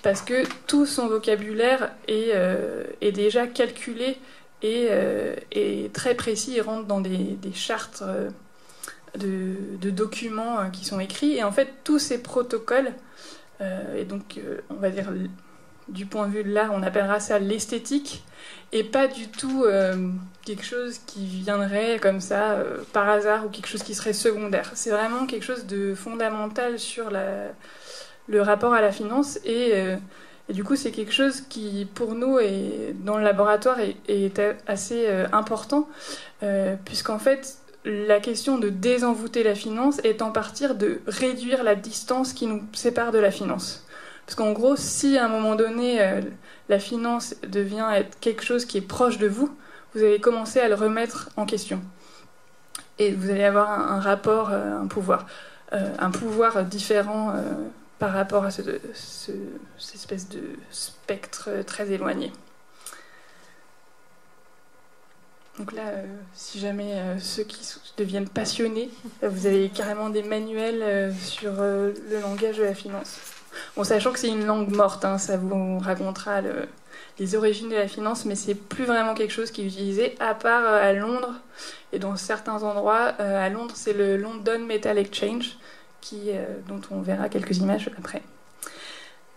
Parce que tout son vocabulaire est, euh, est déjà calculé et euh, est très précis et rentre dans des, des chartes euh, de, de documents euh, qui sont écrits. Et en fait, tous ces protocoles, euh, et donc euh, on va dire du point de vue de l'art, on appellera ça l'esthétique, et pas du tout euh, quelque chose qui viendrait comme ça euh, par hasard ou quelque chose qui serait secondaire. C'est vraiment quelque chose de fondamental sur la, le rapport à la finance et, euh, et du coup c'est quelque chose qui pour nous est, dans le laboratoire est, est assez euh, important euh, puisqu'en fait la question de désenvoûter la finance est en partie de réduire la distance qui nous sépare de la finance. Parce qu'en gros, si à un moment donné, euh, la finance devient être quelque chose qui est proche de vous, vous allez commencer à le remettre en question. Et vous allez avoir un, un rapport, euh, un pouvoir. Euh, un pouvoir différent euh, par rapport à ce, ce, cette espèce de spectre très éloigné. Donc là, euh, si jamais euh, ceux qui deviennent passionnés, vous avez carrément des manuels euh, sur euh, le langage de la finance. Bon, sachant que c'est une langue morte, hein, ça vous racontera le, les origines de la finance, mais c'est plus vraiment quelque chose qui est utilisé, à part à Londres et dans certains endroits. Euh, à Londres, c'est le London Metal Exchange, qui, euh, dont on verra quelques images après.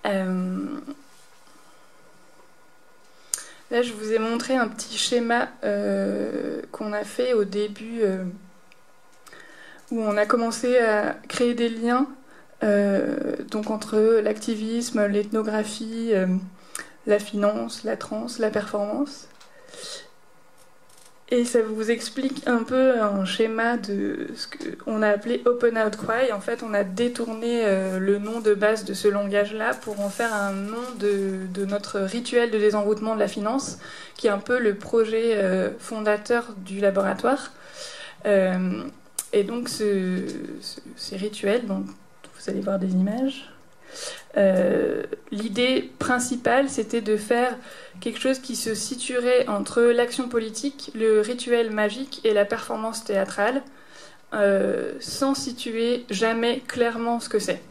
Euh... Là, je vous ai montré un petit schéma euh, qu'on a fait au début, euh, où on a commencé à créer des liens. Euh, donc entre l'activisme, l'ethnographie, euh, la finance, la transe, la performance. Et ça vous explique un peu un schéma de ce qu'on a appelé Open Outcry. En fait, on a détourné euh, le nom de base de ce langage-là pour en faire un nom de, de notre rituel de désenvoûtement de la finance, qui est un peu le projet euh, fondateur du laboratoire. Euh, et donc, ce, ce, ces rituels... Donc, vous allez voir des images. Euh, l'idée principale, c'était de faire quelque chose qui se situerait entre l'action politique, le rituel magique et la performance théâtrale, euh, sans situer jamais clairement ce que c'est.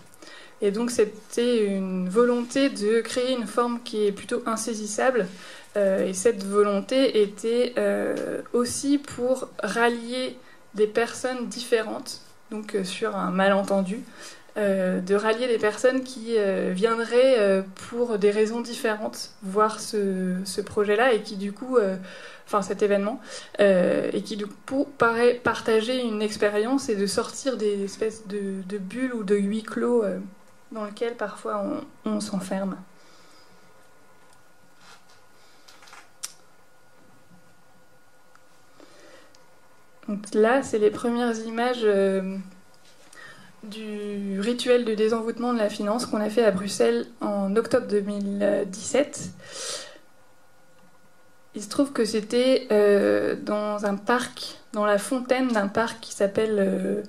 Et donc c'était une volonté de créer une forme qui est plutôt insaisissable. Euh, et cette volonté était euh, aussi pour rallier des personnes différentes, donc euh, sur un malentendu, euh, de rallier des personnes qui euh, viendraient euh, pour des raisons différentes voir ce, ce projet-là et qui du coup, euh, enfin cet événement, euh, et qui du coup paraît partager une expérience et de sortir des espèces de, de bulles ou de huis clos euh, dans lequel parfois on, on s'enferme. Donc là, c'est les premières images euh, du rituel de désenvoûtement de la finance qu'on a fait à Bruxelles en octobre deux mille dix-sept. Il se trouve que c'était euh, dans un parc, dans la fontaine d'un parc qui s'appelle... Euh,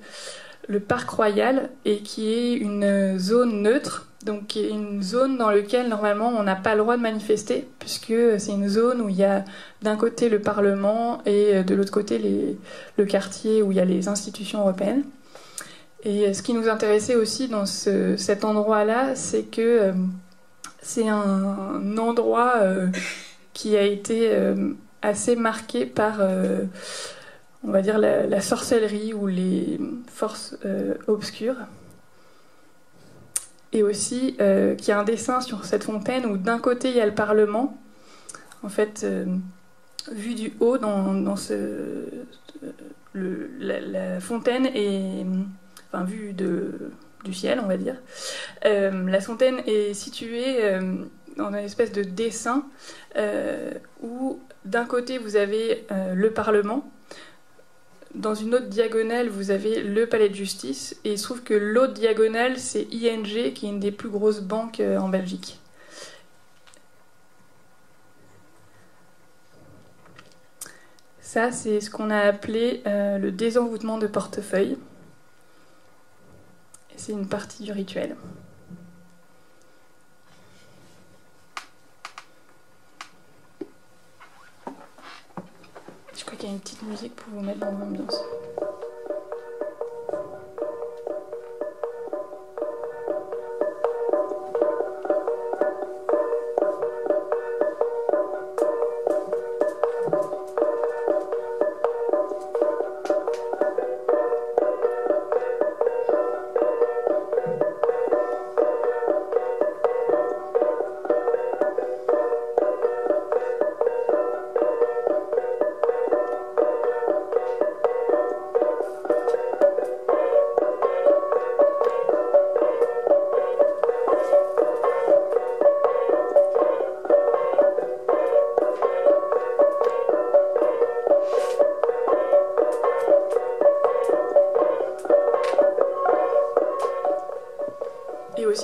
le Parc Royal, et qui est une zone neutre, donc qui est une zone dans laquelle normalement on n'a pas le droit de manifester, puisque c'est une zone où il y a d'un côté le Parlement et de l'autre côté les, le quartier où il y a les institutions européennes. Et ce qui nous intéressait aussi dans ce, cet endroit-là, c'est que euh, c'est un endroit euh, qui a été euh, assez marqué par... Euh, on va dire la, la sorcellerie ou les forces euh, obscures. Et aussi, euh, qu'il y a un dessin sur cette fontaine où d'un côté, il y a le Parlement. En fait, euh, vu du haut, dans, dans ce, le, la, la fontaine est... Enfin, vue de, du ciel, on va dire. Euh, la fontaine est située euh, dans une espèce de dessin euh, où d'un côté, vous avez euh, le Parlement. Dans une autre diagonale, vous avez le palais de justice. Et il se trouve que l'autre diagonale, c'est I N G, qui est une des plus grosses banques en Belgique. Ça, c'est ce qu'on a appelé euh, le désenvoûtement de portefeuille. C'est une partie du rituel. Je crois qu'il y a une petite musique pour vous mettre dans l'ambiance.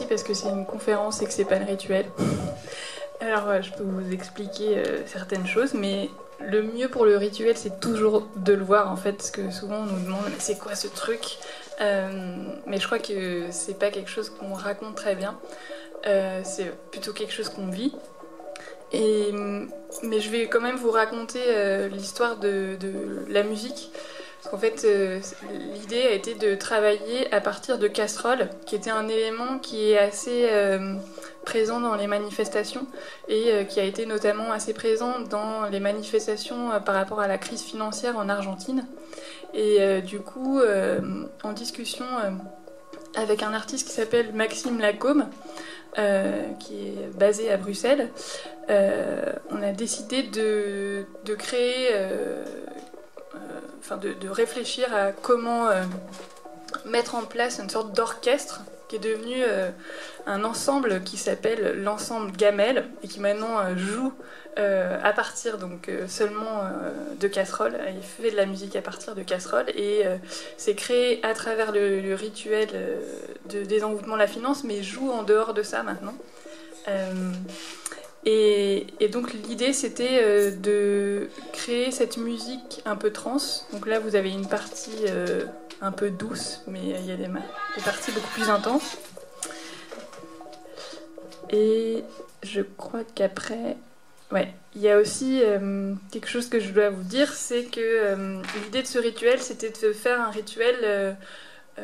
Parce que c'est une conférence et que c'est pas le rituel. Alors je peux vous expliquer euh, certaines choses, mais le mieux pour le rituel, c'est toujours de le voir en fait, parce que souvent on nous demande c'est quoi ce truc, euh, mais je crois que c'est pas quelque chose qu'on raconte très bien, euh, c'est plutôt quelque chose qu'on vit. Et, mais je vais quand même vous raconter euh, l'histoire de, de la musique. Parce qu'en fait, euh, l'idée a été de travailler à partir de casseroles, qui était un élément qui est assez euh, présent dans les manifestations et euh, qui a été notamment assez présent dans les manifestations euh, par rapport à la crise financière en Argentine. Et euh, du coup, euh, en discussion euh, avec un artiste qui s'appelle Maxime Lacombe, Euh, qui est basé à Bruxelles, euh, on a décidé de, de créer, euh, euh, enfin de, de réfléchir à comment euh, mettre en place une sorte d'orchestre qui est devenu euh, un ensemble qui s'appelle l'ensemble Gamelle et qui maintenant euh, joue euh, à partir donc euh, seulement euh, de casseroles. Il fait de la musique à partir de casseroles et euh, c'est créé à travers le, le rituel euh, de désenvoûtement de la finance, mais joue en dehors de ça maintenant. Euh, et, et donc l'idée, c'était euh, de créer cette musique un peu trance. Donc là, vous avez une partie... Euh, un peu douce, mais il y a des, des parties beaucoup plus intenses. Et je crois qu'après... Ouais, il y a aussi euh, quelque chose que je dois vous dire, c'est que euh, l'idée de ce rituel, c'était de faire un rituel, euh, euh,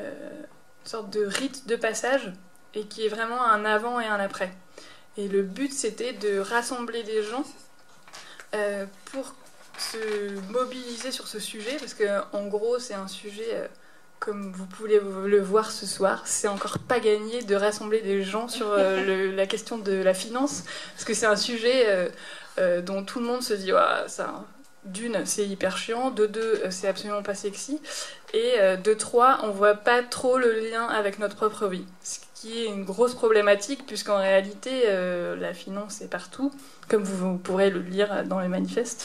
une sorte de rite de passage, et qui est vraiment un avant et un après. Et le but, c'était de rassembler des gens euh, pour se mobiliser sur ce sujet, parce qu'en gros, c'est un sujet... Euh, Comme vous pouvez le voir ce soir, c'est encore pas gagné de rassembler des gens sur euh, le, la question de la finance, parce que c'est un sujet euh, euh, dont tout le monde se dit ouais, ça, d'une, c'est hyper chiant, de deux, c'est absolument pas sexy, et euh, de trois, on voit pas trop le lien avec notre propre vie, ce qui est une grosse problématique, puisqu'en réalité, euh, la finance est partout, comme vous, vous pourrez le lire dans les manifestes.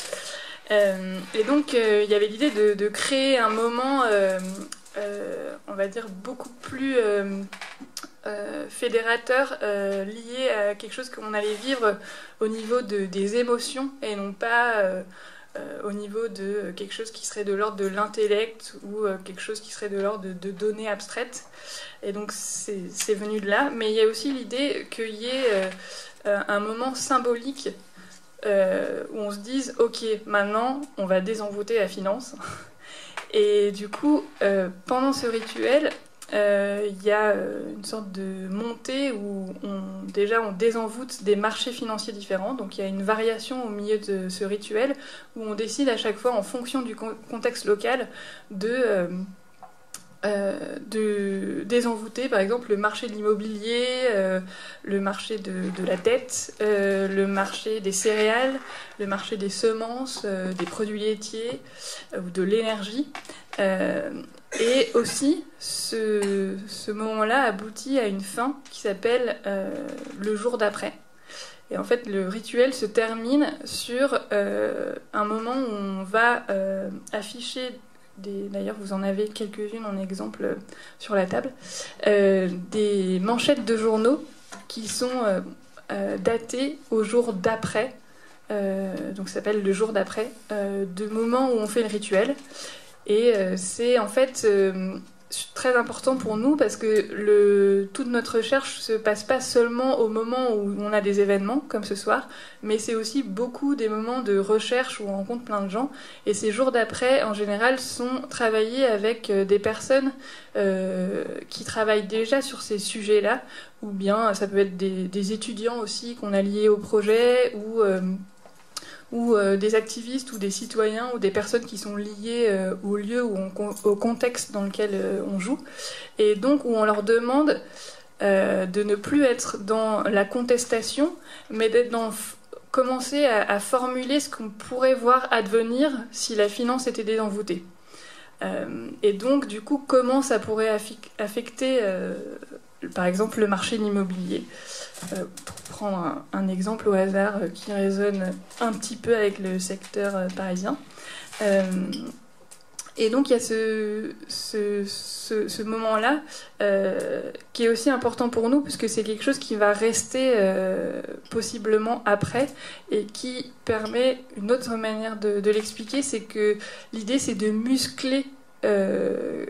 Euh, et donc, il euh, y avait l'idée de, de créer un moment... Euh, Euh, on va dire beaucoup plus euh, euh, fédérateur, euh, lié à quelque chose qu'on allait vivre au niveau de, des émotions et non pas euh, euh, au niveau de quelque chose qui serait de l'ordre de l'intellect ou euh, quelque chose qui serait de l'ordre de, de données abstraites. Et donc c'est venu de là. Mais il y a aussi l'idée qu'il y ait euh, un moment symbolique euh, où on se dise « Ok, maintenant on va désenvoûter la finance ». Et du coup, euh, pendant ce rituel, il euh, y a une sorte de montée où on, déjà on désenvoûte des marchés financiers différents. Donc il y a une variation au milieu de ce rituel où on décide à chaque fois, en fonction du contexte local, de, euh, euh, de désenvoûter par exemple le marché de l'immobilier, euh, le marché de, de la dette, euh, le marché des céréales, le marché des semences, euh, des produits laitiers ou euh, de l'énergie. Euh, et aussi, ce, ce moment-là aboutit à une fin qui s'appelle euh, le jour d'après. Et en fait, le rituel se termine sur euh, un moment où on va euh, afficher, d'ailleurs vous en avez quelques-unes en exemple euh, sur la table, euh, des manchettes de journaux qui sont euh, euh, datées au jour d'après. Euh, donc ça s'appelle le jour d'après, euh, du moment où on fait le rituel. Et euh, c'est en fait euh, très important pour nous parce que le, toute notre recherche ne se passe pas seulement au moment où on a des événements, comme ce soir, mais c'est aussi beaucoup des moments de recherche où on rencontre plein de gens. Et ces jours d'après, en général, sont travaillés avec des personnes euh, qui travaillent déjà sur ces sujets-là, ou bien ça peut être des, des étudiants aussi qu'on a liés au projet, ou... Euh, ou euh, des activistes, ou des citoyens, ou des personnes qui sont liées euh, au lieu ou au contexte dans lequel euh, on joue, et donc où on leur demande euh, de ne plus être dans la contestation, mais d'être dans commencer à, à formuler ce qu'on pourrait voir advenir si la finance était désenvoûtée. Euh, et donc, du coup, comment ça pourrait affecter, euh, par exemple, le marché de l'immobilier ? Euh, pour prendre un, un exemple au hasard euh, qui résonne un petit peu avec le secteur euh, parisien. Euh, et donc il y a ce, ce, ce, ce moment-là euh, qui est aussi important pour nous puisque c'est quelque chose qui va rester euh, possiblement après et qui permet une autre manière de, de l'expliquer, c'est que l'idée c'est de muscler euh,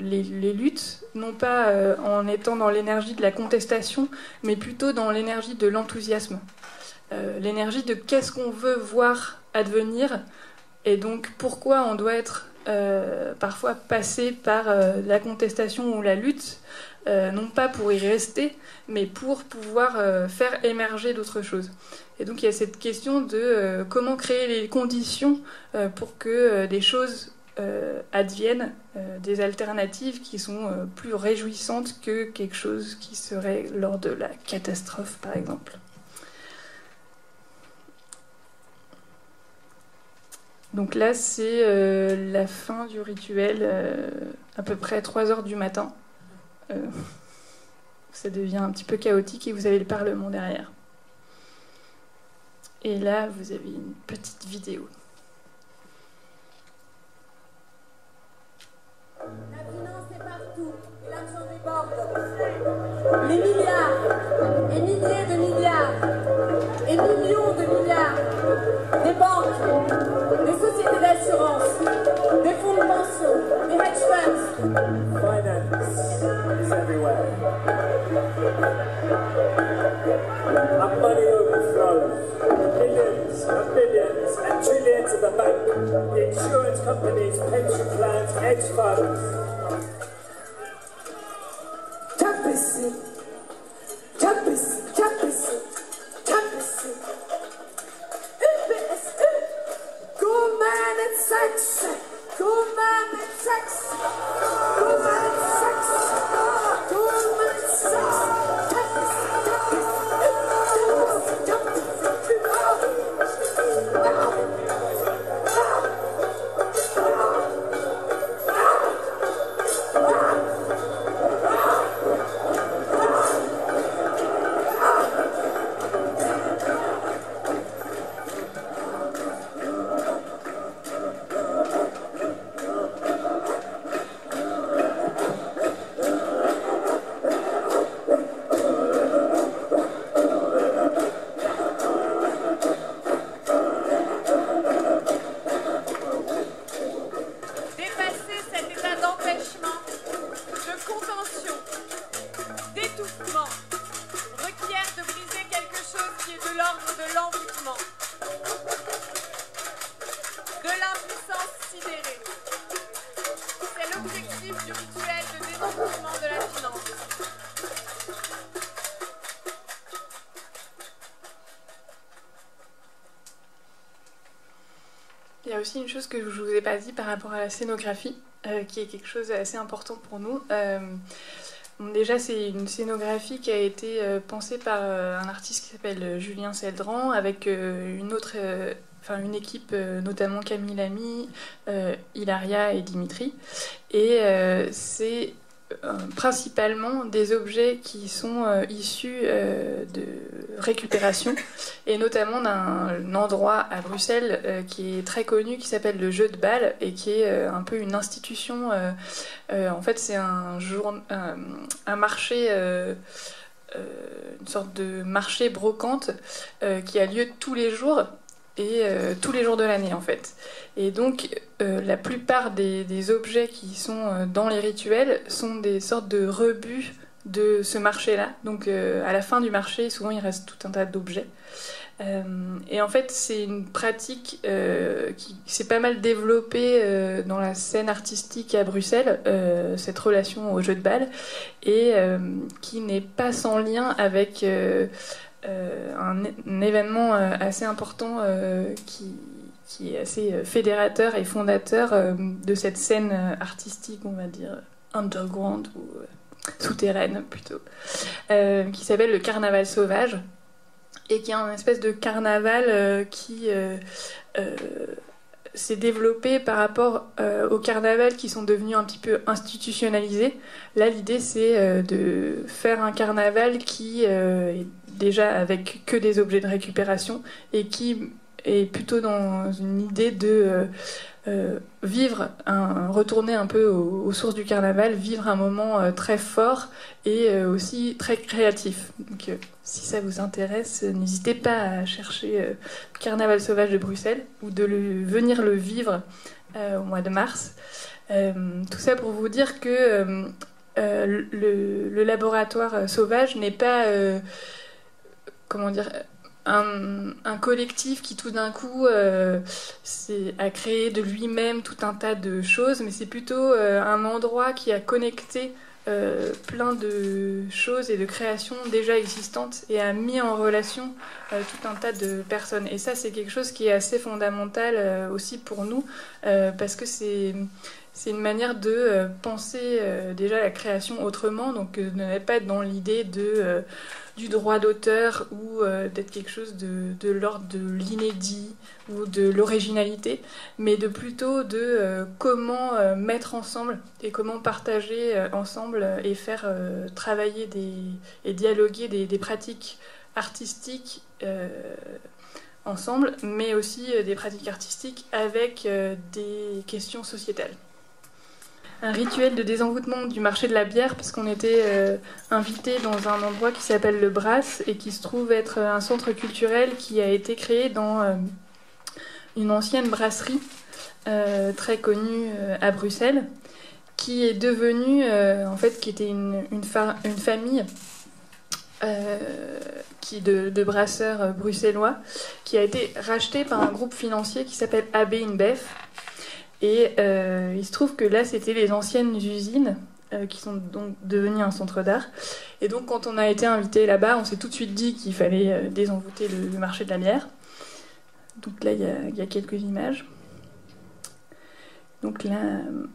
Les, les luttes, non pas euh, en étant dans l'énergie de la contestation, mais plutôt dans l'énergie de l'enthousiasme. Euh, l'énergie de qu'est-ce qu'on veut voir advenir, et donc pourquoi on doit être euh, parfois passé par euh, la contestation ou la lutte, euh, non pas pour y rester, mais pour pouvoir euh, faire émerger d'autres choses. Et donc il y a cette question de euh, comment créer les conditions euh, pour que euh, des choses... Euh, adviennent euh, des alternatives qui sont euh, plus réjouissantes que quelque chose qui serait lors de la catastrophe, par exemple. Donc là, c'est euh, la fin du rituel, euh, à peu près trois heures du matin. Euh, ça devient un petit peu chaotique et vous avez le Parlement derrière. Et là, vous avez une petite vidéo. La finance est partout, l'argent déborde. Les milliards, et milliers de milliards, et millions de milliards, des banques, des sociétés d'assurance, des fonds de pension, des hedge funds. Finance is everywhere. the bank, the insurance companies, pension plans, hedge funds. Tapis, tapis, tapis, tapis. U B S, go man and sex, go man and sex, go man and sex, go man and sex. Une chose que je vous ai pas dit par rapport à la scénographie, euh, qui est quelque chose d'assez important pour nous. Euh, bon, déjà, c'est une scénographie qui a été euh, pensée par euh, un artiste qui s'appelle Julien Celdran, avec euh, une autre, enfin euh, une équipe, euh, notamment Camille Lamy, euh, Hilaria et Dimitri. Et euh, c'est euh, principalement des objets qui sont euh, issus euh, de récupération, et notamment d'un endroit à Bruxelles euh, qui est très connu, qui s'appelle le Jeu de Balle, et qui est euh, un peu une institution. Euh, euh, en fait, c'est un, un, un marché, euh, euh, une sorte de marché brocante euh, qui a lieu tous les jours, et euh, tous les jours de l'année en fait. Et donc euh, la plupart des, des objets qui sont euh, dans les rituels sont des sortes de rebuts de ce marché-là. Donc euh, à la fin du marché, souvent il reste tout un tas d'objets. Euh, et en fait, c'est une pratique euh, qui s'est pas mal développée euh, dans la scène artistique à Bruxelles, euh, cette relation au jeu de balle, et euh, qui n'est pas sans lien avec euh, euh, un, un événement euh, assez important euh, qui, qui est assez fédérateur et fondateur euh, de cette scène artistique, on va dire, underground ou... Euh, souterraine plutôt, euh, qui s'appelle le Carnaval Sauvage, et qui est un espèce de carnaval euh, qui euh, euh, s'est développé par rapport euh, aux carnavals qui sont devenus un petit peu institutionnalisés. Là, l'idée, c'est euh, de faire un carnaval qui euh, est déjà avec que des objets de récupération, et qui est plutôt dans une idée de... Euh, Euh, vivre, un, retourner un peu aux, aux sources du carnaval, vivre un moment euh, très fort et euh, aussi très créatif. Donc euh, si ça vous intéresse, n'hésitez pas à chercher euh, Carnaval Sauvage de Bruxelles, ou de le, venir le vivre euh, au mois de mars. Euh, tout ça pour vous dire que euh, euh, le, le laboratoire euh, sauvage n'est pas, euh, comment dire... Un, un collectif qui tout d'un coup euh, a créé de lui-même tout un tas de choses, mais c'est plutôt euh, un endroit qui a connecté euh, plein de choses et de créations déjà existantes, et a mis en relation euh, tout un tas de personnes. Et ça, c'est quelque chose qui est assez fondamental euh, aussi pour nous, euh, parce que c'est... C'est une manière de euh, penser euh, déjà la création autrement, donc euh, ne pas être dans l'idée de euh, du droit d'auteur, ou euh, d'être quelque chose de l'ordre de l'inédit ou de l'originalité, mais de plutôt de euh, comment euh, mettre ensemble et comment partager euh, ensemble, et faire euh, travailler des, et dialoguer des, des pratiques artistiques euh, ensemble, mais aussi euh, des pratiques artistiques avec euh, des questions sociétales. Un rituel de désenvoûtement du marché de la bière, parce qu'on était euh, invité dans un endroit qui s'appelle le Brass, et qui se trouve être un centre culturel qui a été créé dans euh, une ancienne brasserie euh, très connue euh, à Bruxelles, qui est devenue, euh, en fait, qui était une, une, fa une famille euh, qui de, de brasseurs bruxellois, qui a été racheté par un groupe financier qui s'appelle A B InBev. Et euh, il se trouve que là, c'était les anciennes usines euh, qui sont donc devenues un centre d'art. Et donc, quand on a été invité là-bas, on s'est tout de suite dit qu'il fallait euh, désenvoûter le, le marché de la bière. Donc là, il y a, y a quelques images. Donc là... Euh...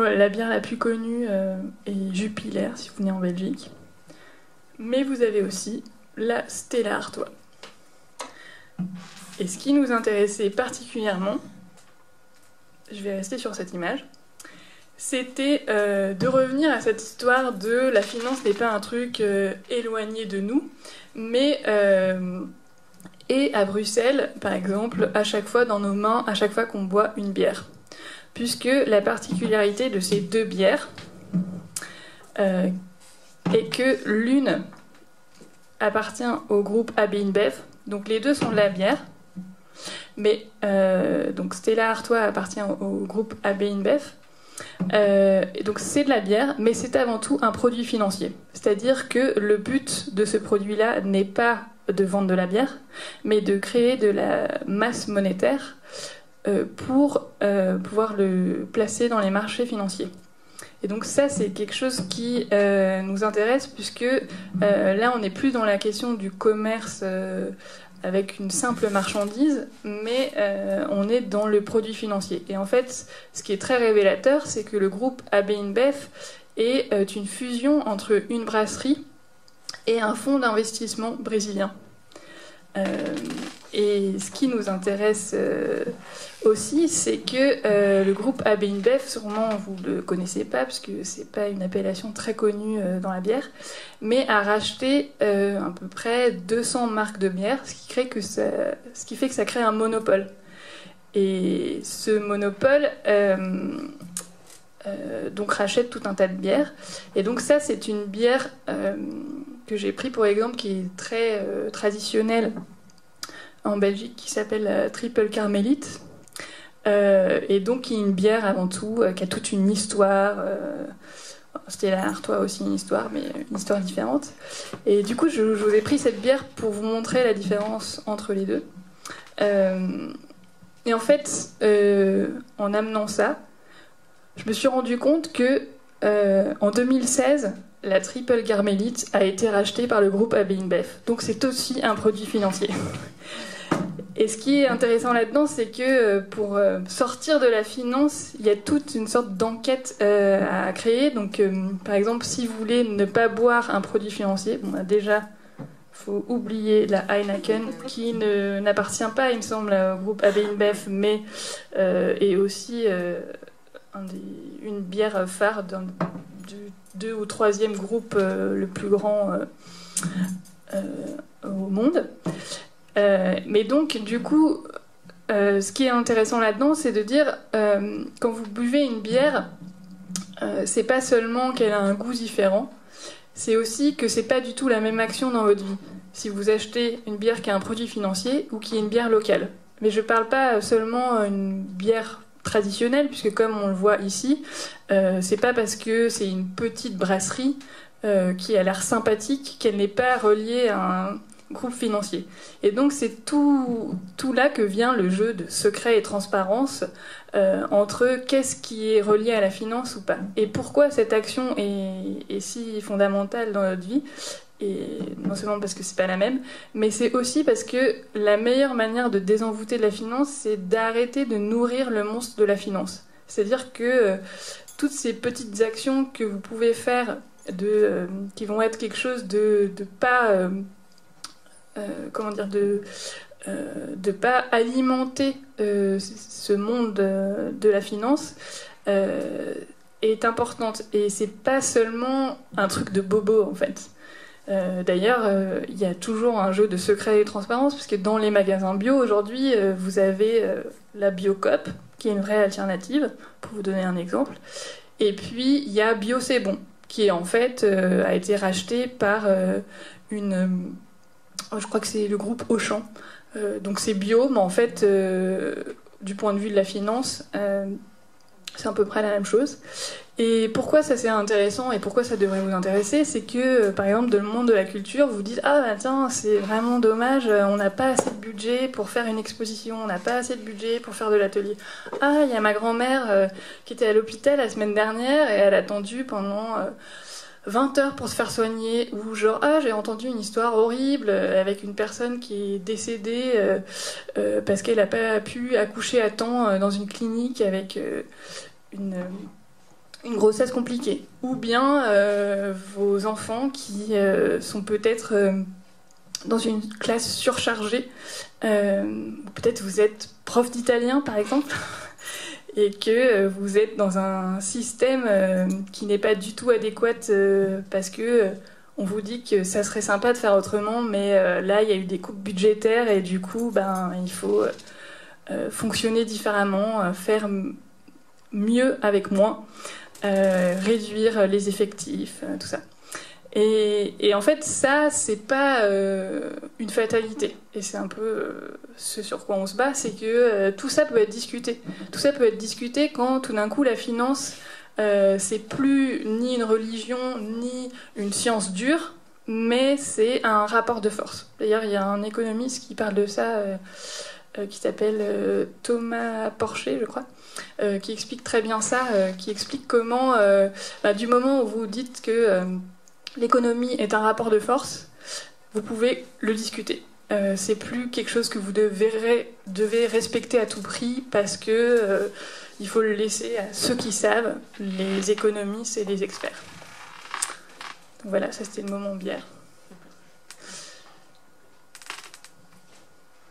Ouais, la bière la plus connue euh, est Jupiler, si vous venez en Belgique. Mais vous avez aussi la Stella Artois. Et ce qui nous intéressait particulièrement, je vais rester sur cette image, c'était euh, de revenir à cette histoire de la finance n'est pas un truc euh, éloigné de nous, mais... Euh, et à Bruxelles, par exemple, à chaque fois dans nos mains, à chaque fois qu'on boit une bière. Puisque la particularité de ces deux bières euh, est que l'une appartient au groupe A B InBev, donc les deux sont de la bière, mais euh, donc Stella Artois appartient au, au groupe A B InBev, euh, donc c'est de la bière, mais c'est avant tout un produit financier. C'est-à-dire que le but de ce produit-là n'est pas de vendre de la bière, mais de créer de la masse monétaire pour euh, pouvoir le placer dans les marchés financiers. Et donc ça, c'est quelque chose qui euh, nous intéresse, puisque euh, là, on n'est plus dans la question du commerce euh, avec une simple marchandise, mais euh, on est dans le produit financier. Et en fait, ce qui est très révélateur, c'est que le groupe A B InBev est euh, une fusion entre une brasserie et un fonds d'investissement brésilien. Euh, et ce qui nous intéresse euh, aussi, c'est que euh, le groupe A B InBev, sûrement vous ne le connaissez pas, parce que ce n'est pas une appellation très connue euh, dans la bière, mais a racheté euh, à peu près deux cents marques de bière, ce qui, crée que ça, ce qui fait que ça crée un monopole. Et ce monopole euh, euh, donc rachète tout un tas de bières. Et donc ça, c'est une bière... Euh, que j'ai pris pour exemple, qui est très euh, traditionnel en Belgique, qui s'appelle euh, Triple Carmelite. Euh, et donc, qui est une bière avant tout, euh, qui a toute une histoire. Euh, Stella Artois aussi une histoire, mais une histoire différente. Et du coup, je, je vous ai pris cette bière pour vous montrer la différence entre les deux. Euh, et en fait, euh, en amenant ça, je me suis rendu compte que euh, en deux mille seize, la Triple Carmelite a été rachetée par le groupe A B InBev. Donc c'est aussi un produit financier. Et ce qui est intéressant là-dedans, c'est que pour sortir de la finance, il y a toute une sorte d'enquête à créer. Donc par exemple, si vous voulez ne pas boire un produit financier, bon, déjà, il faut oublier la Heineken, qui n'appartient pas, il me semble, au groupe A B InBev, mais euh, est aussi euh, un des, une bière phare d'un... du deux ou troisième groupe euh, le plus grand euh, euh, au monde. Euh, mais donc, du coup, euh, ce qui est intéressant là-dedans, c'est de dire, euh, quand vous buvez une bière, euh, c'est pas seulement qu'elle a un goût différent, c'est aussi que c'est pas du tout la même action dans votre vie. Si vous achetez une bière qui est un produit financier ou qui est une bière locale. Mais je parle pas seulement une bière traditionnelle, puisque comme on le voit ici, euh, c'est pas parce que c'est une petite brasserie euh, qui a l'air sympathique qu'elle n'est pas reliée à un groupe financier. Et donc c'est tout, tout là que vient le jeu de secret et transparence euh, entre qu'est-ce qui est relié à la finance ou pas. Et pourquoi cette action est, est si fondamentale dans notre vie, et non seulement parce que c'est pas la même, mais c'est aussi parce que la meilleure manière de désenvoûter de la finance, c'est d'arrêter de nourrir le monstre de la finance. C'est-à-dire que euh, toutes ces petites actions que vous pouvez faire, de, euh, qui vont être quelque chose de, de pas, euh, euh, comment dire, de, euh, de pas alimenter euh, ce monde euh, de la finance. Euh, est importante, et c'est pas seulement un truc de bobo en fait. Euh, d'ailleurs, il euh, y a toujours un jeu de secret et de transparence, puisque dans les magasins bio aujourd'hui, euh, vous avez euh, la Biocop, qui est une vraie alternative, pour vous donner un exemple, et puis il y a Bio C'est Bon, qui en fait euh, a été racheté par euh, une... Euh, je crois que c'est le groupe Auchan. Euh, donc c'est bio, mais en fait, euh, du point de vue de la finance... Euh, C'est à peu près la même chose. Et pourquoi ça c'est intéressant et pourquoi ça devrait vous intéresser, c'est que, par exemple, dans le monde de la culture, vous dites « Ah, bah tiens, c'est vraiment dommage, on n'a pas assez de budget pour faire une exposition, on n'a pas assez de budget pour faire de l'atelier. Ah, il y a ma grand-mère euh, qui était à l'hôpital la semaine dernière et elle a attendu pendant... Euh, vingt heures pour se faire soigner, ou genre, ah, j'ai entendu une histoire horrible avec une personne qui est décédée euh, euh, parce qu'elle n'a pas pu accoucher à temps euh, dans une clinique avec euh, une, une grossesse compliquée. Ou bien euh, vos enfants qui euh, sont peut-être euh, dans une classe surchargée, euh, peut-être vous êtes prof d'italien par exemple, et que vous êtes dans un système qui n'est pas du tout adéquat parce que on vous dit que ça serait sympa de faire autrement, mais là, il y a eu des coupes budgétaires et du coup, ben, il faut fonctionner différemment, faire mieux avec moins, réduire les effectifs, tout ça. Et, et en fait, ça, c'est pas euh, une fatalité. Et c'est un peu euh, ce sur quoi on se bat, c'est que euh, tout ça peut être discuté. Tout ça peut être discuté quand, tout d'un coup, la finance, euh, c'est plus ni une religion, ni une science dure, mais c'est un rapport de force. D'ailleurs, il y a un économiste qui parle de ça, euh, euh, qui s'appelle euh, Thomas Porcher, je crois, euh, qui explique très bien ça, euh, qui explique comment, euh, bah, du moment où vous dites que... Euh, l'économie est un rapport de force, vous pouvez le discuter. Euh, c'est plus quelque chose que vous devez, devez respecter à tout prix parce que euh, il faut le laisser à ceux qui savent, les économistes et les experts. Donc voilà, ça c'était le moment bière.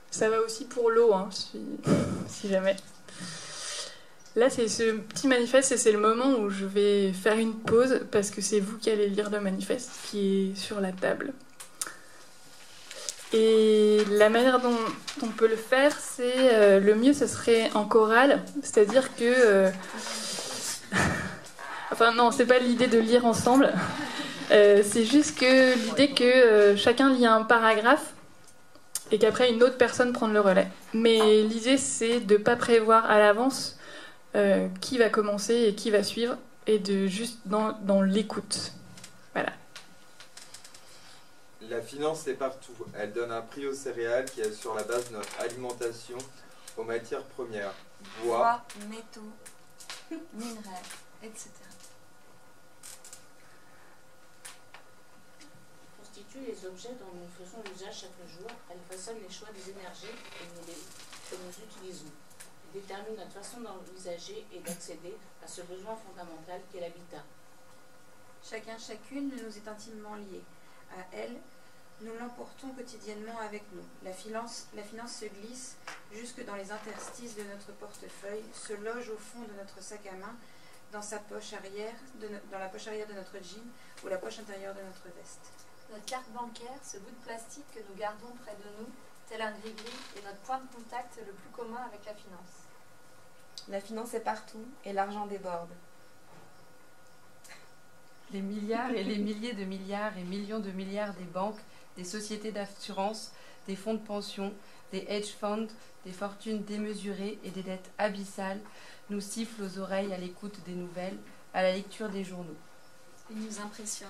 Ça va aussi pour l'eau, hein, si, si jamais. Là, c'est ce petit manifeste et c'est le moment où je vais faire une pause parce que c'est vous qui allez lire le manifeste qui est sur la table. Et la manière dont on peut le faire, c'est euh, le mieux, ce serait en chorale, c'est-à-dire que... Euh... enfin non, c'est pas l'idée de lire ensemble, euh, c'est juste que l'idée que euh, chacun lit un paragraphe et qu'après une autre personne prenne le relais. Mais l'idée, c'est de ne pas prévoir à l'avance Euh, qui va commencer et qui va suivre, et de juste dans, dans l'écoute. Voilà. La finance est partout. Elle donne un prix aux céréales qui assurent la base de notre alimentation, aux matières premières, bois, bois métaux, minerais, et cetera. Elle constitue les objets dont nous faisons usage chaque jour. Elle façonne les choix des énergies que nous utilisons, détermine notre façon d'envisager et d'accéder à ce besoin fondamental qu'est l'habitat. Chacun, chacune nous est intimement lié. À elle, nous l'emportons quotidiennement avec nous. La finance, la finance se glisse jusque dans les interstices de notre portefeuille, se loge au fond de notre sac à main, dans sa poche arrière, de no- dans la poche arrière de notre jean ou la poche intérieure de notre veste. Notre carte bancaire, ce bout de plastique que nous gardons près de nous, tel un gris-gris, est notre point de contact le plus commun avec la finance. La finance est partout et l'argent déborde. Les milliards et les milliers de milliards et millions de milliards des banques, des sociétés d'assurance, des fonds de pension, des hedge funds, des fortunes démesurées et des dettes abyssales nous sifflent aux oreilles à l'écoute des nouvelles, à la lecture des journaux. Ils nous impressionnent,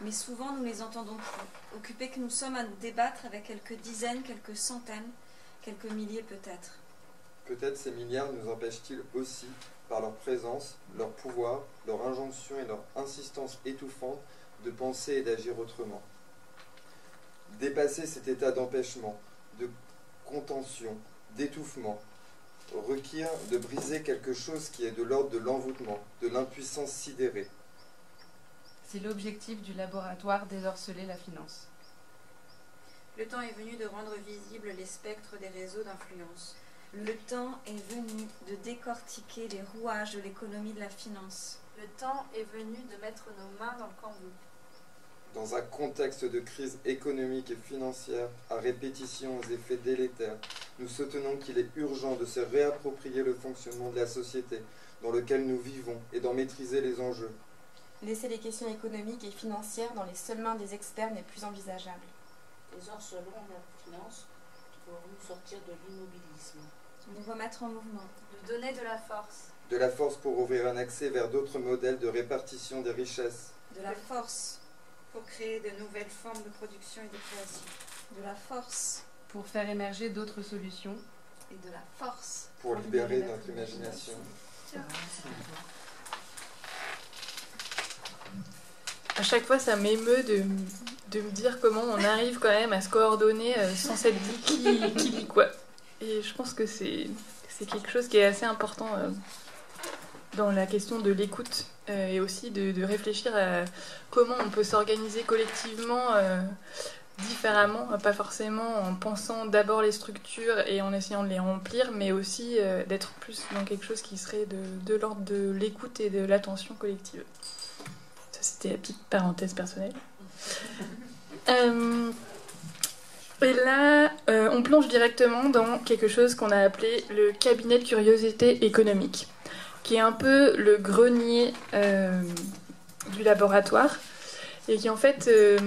mais souvent nous les entendons plus, occupés que nous sommes à nous débattre avec quelques dizaines, quelques centaines, quelques milliers peut-être. Peut-être ces milliards nous empêchent-ils aussi, par leur présence, leur pouvoir, leur injonction et leur insistance étouffante, de penser et d'agir autrement. Dépasser cet état d'empêchement, de contention, d'étouffement, requiert de briser quelque chose qui est de l'ordre de l'envoûtement, de l'impuissance sidérée. C'est l'objectif du laboratoire Désorceler la finance. Le temps est venu de rendre visibles les spectres des réseaux d'influence. Le temps est venu de décortiquer les rouages de l'économie de la finance. Le temps est venu de mettre nos mains dans le cambouis. Dans un contexte de crise économique et financière à répétition aux effets délétères, nous soutenons qu'il est urgent de se réapproprier le fonctionnement de la société dans laquelle nous vivons et d'en maîtriser les enjeux. Laisser les questions économiques et financières dans les seules mains des experts n'est plus envisageable. Désorcelons la finance pour nous sortir de l'immobilisme. nous remettre en mouvement, nous donner de la force. De la force pour ouvrir un accès vers d'autres modèles de répartition des richesses. De la force pour créer de nouvelles formes de production et de création. De la force pour faire émerger d'autres solutions. Et de la force pour, pour libérer, libérer notre imagination. Tiens. À chaque fois, ça m'émeut de, de me dire comment on arrive quand même à se coordonner sans s'être dit qui, qui dit quoi. Et je pense que c'est quelque chose qui est assez important dans la question de l'écoute et aussi de, de réfléchir à comment on peut s'organiser collectivement différemment, pas forcément en pensant d'abord les structures et en essayant de les remplir, mais aussi d'être plus dans quelque chose qui serait de l'ordre de l'écoute et de l'attention collective. C'était la petite parenthèse personnelle. Euh, et là, euh, on plonge directement dans quelque chose qu'on a appelé le cabinet de curiosité économique, qui est un peu le grenier euh, du laboratoire, et qui est en fait euh,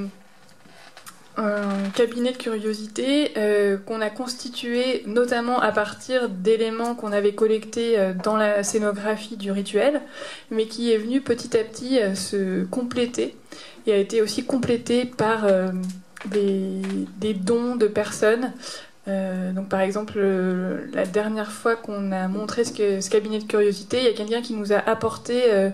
un cabinet de curiosité euh, qu'on a constitué notamment à partir d'éléments qu'on avait collectés euh, dans la scénographie du rituel, mais qui est venu petit à petit euh, se compléter et a été aussi complété par euh, des, des dons de personnes. Euh, donc par exemple, euh, la dernière fois qu'on a montré ce, que, ce cabinet de curiosité, il y a quelqu'un qui nous a apporté euh,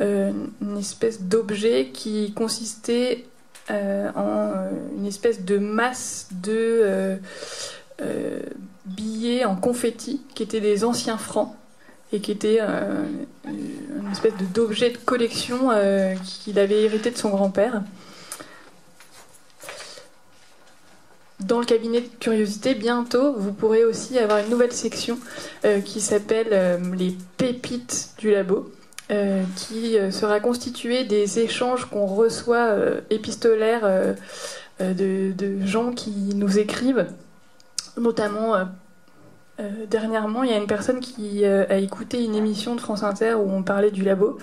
euh, une espèce d'objet qui consistait Euh, en euh, une espèce de masse de euh, euh, billets en confetti qui étaient des anciens francs et qui étaient euh, une espèce d'objet de, de collection euh, qu'il avait hérité de son grand-père. Dans le cabinet de curiosité, bientôt, vous pourrez aussi avoir une nouvelle section euh, qui s'appelle euh, les pépites du labo. Euh, qui euh, sera constitué des échanges qu'on reçoit euh, épistolaires euh, de, de gens qui nous écrivent. Notamment, euh, euh, dernièrement, il y a une personne qui euh, a écouté une émission de France Inter où on parlait du labo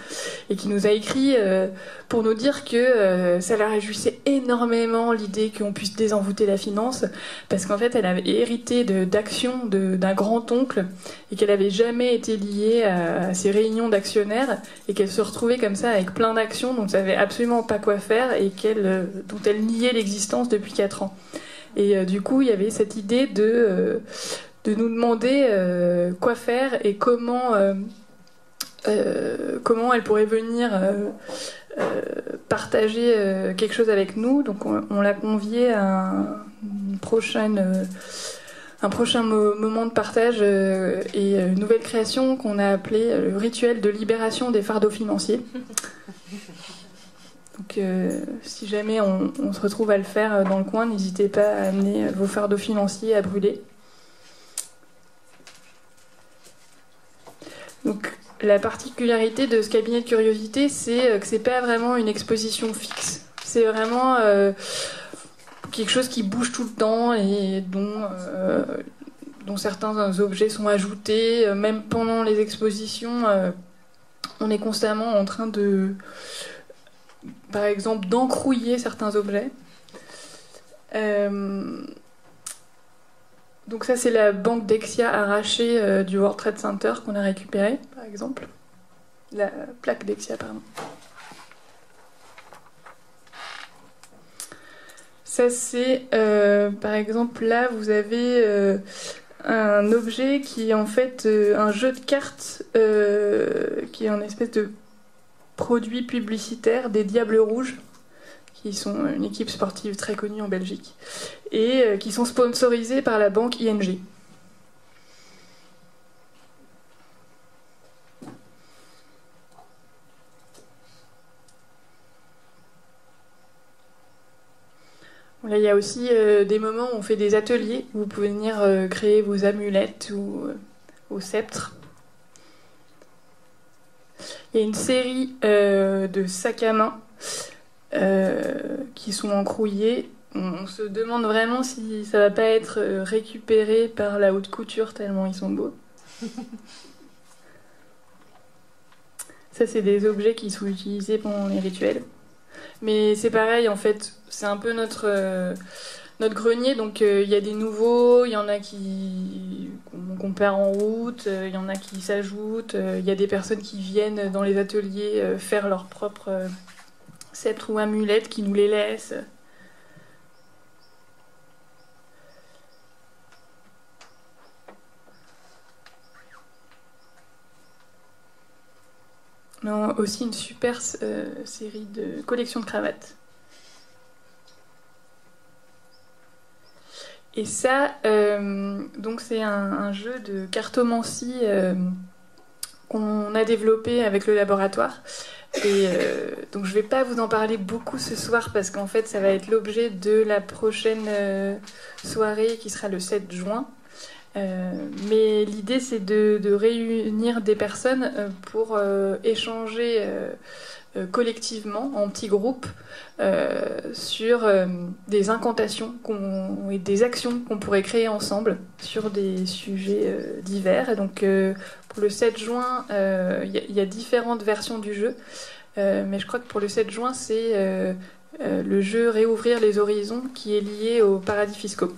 et qui nous a écrit euh, pour nous dire que euh, ça la réjouissait énormément l'idée qu'on puisse désenvoûter la finance parce qu'en fait, elle avait hérité d'actions d'un grand-oncle et qu'elle n'avait jamais été liée à ces réunions d'actionnaires et qu'elle se retrouvait comme ça avec plein d'actions dont elle ne savait absolument pas quoi faire et qu'elle, dont elle niait l'existence depuis quatre ans. Et euh, du coup, il y avait cette idée de, euh, de nous demander euh, quoi faire et comment, euh, euh, comment elle pourrait venir euh, euh, partager euh, quelque chose avec nous. Donc on, on l'a conviée à un, une prochaine... Euh, un prochain mo moment de partage euh, et une nouvelle création qu'on a appelée le rituel de libération des fardeaux financiers. Donc euh, si jamais on, on se retrouve à le faire dans le coin, n'hésitez pas à amener vos fardeaux financiers à brûler. Donc la particularité de ce cabinet de curiosité, c'est que c'est pas vraiment une exposition fixe. C'est vraiment... Euh, quelque chose qui bouge tout le temps et dont, euh, dont certains objets sont ajoutés. Même pendant les expositions, euh, on est constamment en train de, par exemple, d'encrouiller certains objets. Euh, donc ça, c'est la banque Dexia arrachée euh, du World Trade Center qu'on a récupérée, par exemple. La plaque Dexia, pardon. Ça c'est, euh, par exemple, là vous avez euh, un objet qui est en fait euh, un jeu de cartes euh, qui est un espèce de produit publicitaire des Diables Rouges, qui sont une équipe sportive très connue en Belgique, et euh, qui sont sponsorisés par la banque I N G. Là, il y a aussi euh, des moments où on fait des ateliers. Vous pouvez venir euh, créer vos amulettes ou euh, vos sceptres. Il y a une série euh, de sacs à main euh, qui sont encrouillés. On, on se demande vraiment si ça ne va pas être récupéré par la haute couture tellement ils sont beaux. Ça, c'est des objets qui sont utilisés pendant les rituels. Mais c'est pareil, en fait, c'est un peu notre, euh, notre grenier. Donc, il euh, y a des nouveaux, il y en a qui, qu'on Donc on perd en route, il euh, y en a qui s'ajoutent, il euh, y a des personnes qui viennent dans les ateliers euh, faire leur propre euh, sceptre ou amulette qui nous les laissent. Non, aussi une super euh, série de collections de cravates. Et ça, euh, donc c'est un, un jeu de cartomancie euh, qu'on a développé avec le laboratoire. Et euh, donc je vais pas vous en parler beaucoup ce soir parce qu'en fait ça va être l'objet de la prochaine euh, soirée qui sera le sept juin. Euh, mais l'idée c'est de, de réunir des personnes euh, pour euh, échanger euh, euh, collectivement en petits groupes euh, sur euh, des incantations qu'on, et des actions qu'on pourrait créer ensemble sur des sujets euh, divers. Et donc euh, pour le sept juin, il euh, y, y a différentes versions du jeu, euh, mais je crois que pour le sept juin c'est euh, euh, le jeu Réouvrir les horizons qui est lié aux paradis fiscaux.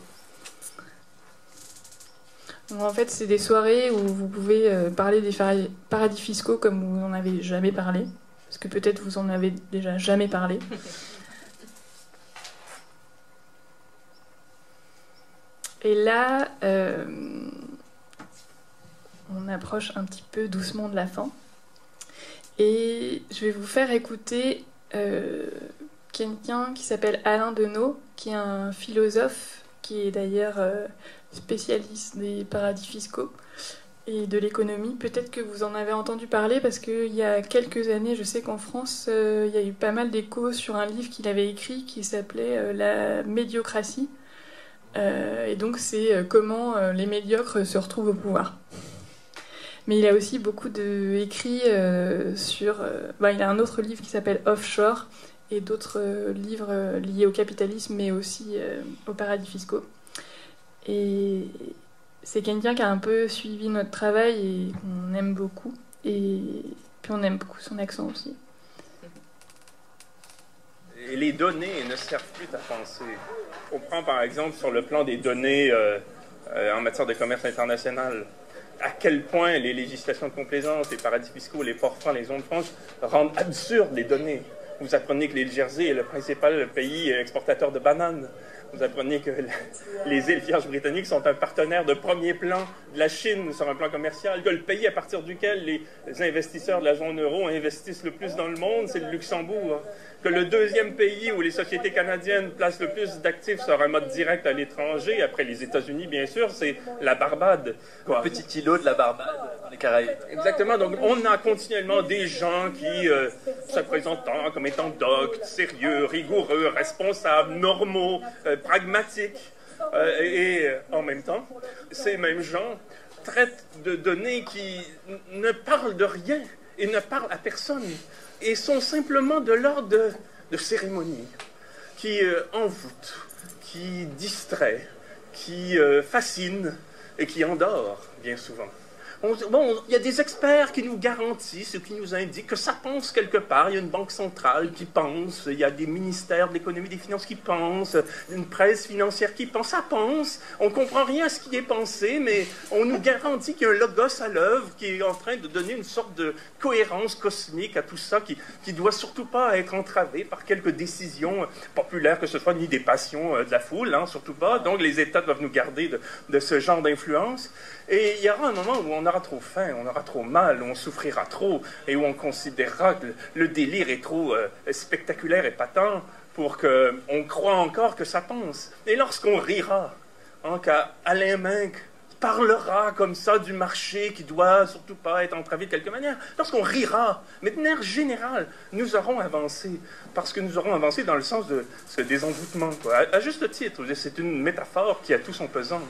Donc en fait, c'est des soirées où vous pouvez euh, parler des paradis fiscaux comme vous n'en avez jamais parlé, parce que peut-être vous en avez déjà jamais parlé. Et là, euh, on approche un petit peu doucement de la fin. Et je vais vous faire écouter euh, quelqu'un qui s'appelle Alain Deneau, qui est un philosophe, qui est d'ailleurs... Euh, spécialiste des paradis fiscaux et de l'économie. Peut-être que vous en avez entendu parler parce qu'il y a quelques années, je sais qu'en France, euh, il y a eu pas mal d'échos sur un livre qu'il avait écrit qui s'appelait euh, « La médiocratie euh, ». Et donc, c'est euh, comment euh, les médiocres se retrouvent au pouvoir. Mais il a aussi beaucoup d'écrits euh, sur... Euh, ben, il a un autre livre qui s'appelle « Offshore » et d'autres euh, livres euh, liés au capitalisme mais aussi euh, aux paradis fiscaux. Et c'est quelqu'un qui a un peu suivi notre travail et qu'on aime beaucoup. Et puis on aime beaucoup son accent aussi. Et les données ne servent plus à penser. On prend par exemple sur le plan des données euh, euh, en matière de commerce international. À quel point les législations de complaisance, les paradis fiscaux, les ports francs, les zones franches rendent absurdes les données. Vous apprenez que l'île Jersey est le principal pays exportateur de bananes. Vous apprenez que la, les îles Vierges britanniques sont un partenaire de premier plan de la Chine sur un plan commercial, que le pays à partir duquel les investisseurs de la zone euro investissent le plus dans le monde, c'est le Luxembourg, que le deuxième pays où les sociétés canadiennes placent le plus d'actifs sur un mode direct à l'étranger, après les États-Unis bien sûr, c'est la Barbade. Un petit îlot de la Barbade, les Caraïbes. Exactement, donc on a continuellement des gens qui euh, se présentent comme étant doctes, sérieux, rigoureux, responsables, normaux, euh, pragmatiques, euh, et, et en même temps, ces mêmes gens traitent de données qui ne parlent de rien et ne parlent à personne et sont simplement de l'ordre de, de cérémonies qui euh, envoûtent, qui distraient, qui euh, fascinent et qui endort bien souvent. Bon, il y a des experts qui nous garantissent, qui nous indiquent que ça pense quelque part. Il y a une banque centrale qui pense, il y a des ministères de l'économie et des finances qui pensent, une presse financière qui pense, ça pense. On ne comprend rien à ce qui est pensé, mais on nous garantit qu'il y a un logos à l'œuvre qui est en train de donner une sorte de cohérence cosmique à tout ça, qui ne doit surtout pas être entravé par quelques décisions populaires, que ce soit ni des passions de la foule, hein, surtout pas. Donc les États doivent nous garder de, de ce genre d'influence. Et il y aura un moment où on aura trop faim, on aura trop mal, on souffrira trop, et où on considérera que le délire est trop euh, spectaculaire et patent pour qu'on croit encore que ça pense. Et lorsqu'on rira, hein, qu'Alain Minck parlera comme ça du marché qui doit surtout pas être entravé de quelque manière, lorsqu'on rira, mais de manière générale, nous aurons avancé, parce que nous aurons avancé dans le sens de ce désenvoûtement, quoi. À, à juste titre, c'est une métaphore qui a tout son pesant.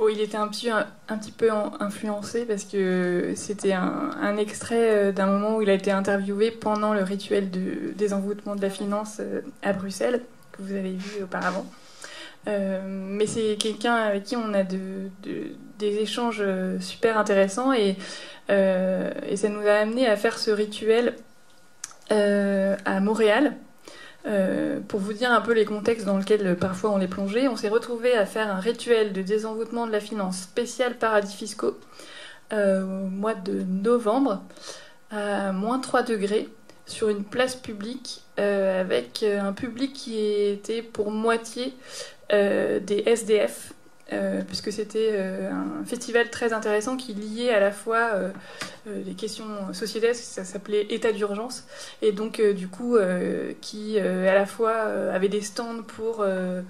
Oh, il était un petit, un, un petit peu influencé parce que c'était un, un extrait d'un moment où il a été interviewé pendant le rituel de désenvoûtement de la finance à Bruxelles, que vous avez vu auparavant. Euh, mais c'est quelqu'un avec qui on a de, de, des échanges super intéressants et, euh, et ça nous a amené à faire ce rituel euh, à Montréal. Euh, pour vous dire un peu les contextes dans lesquels parfois on est plongé, on s'est retrouvé à faire un rituel de désenvoûtement de la finance spécial paradis fiscaux euh, au mois de novembre à moins trois degrés sur une place publique euh, avec un public qui était pour moitié euh, des S D F euh, puisque c'était euh, un festival très intéressant qui liait à la fois euh, les questions sociétales, ça s'appelait état d'urgence, et donc euh, du coup euh, qui euh, à la fois euh, avait des stands pour euh,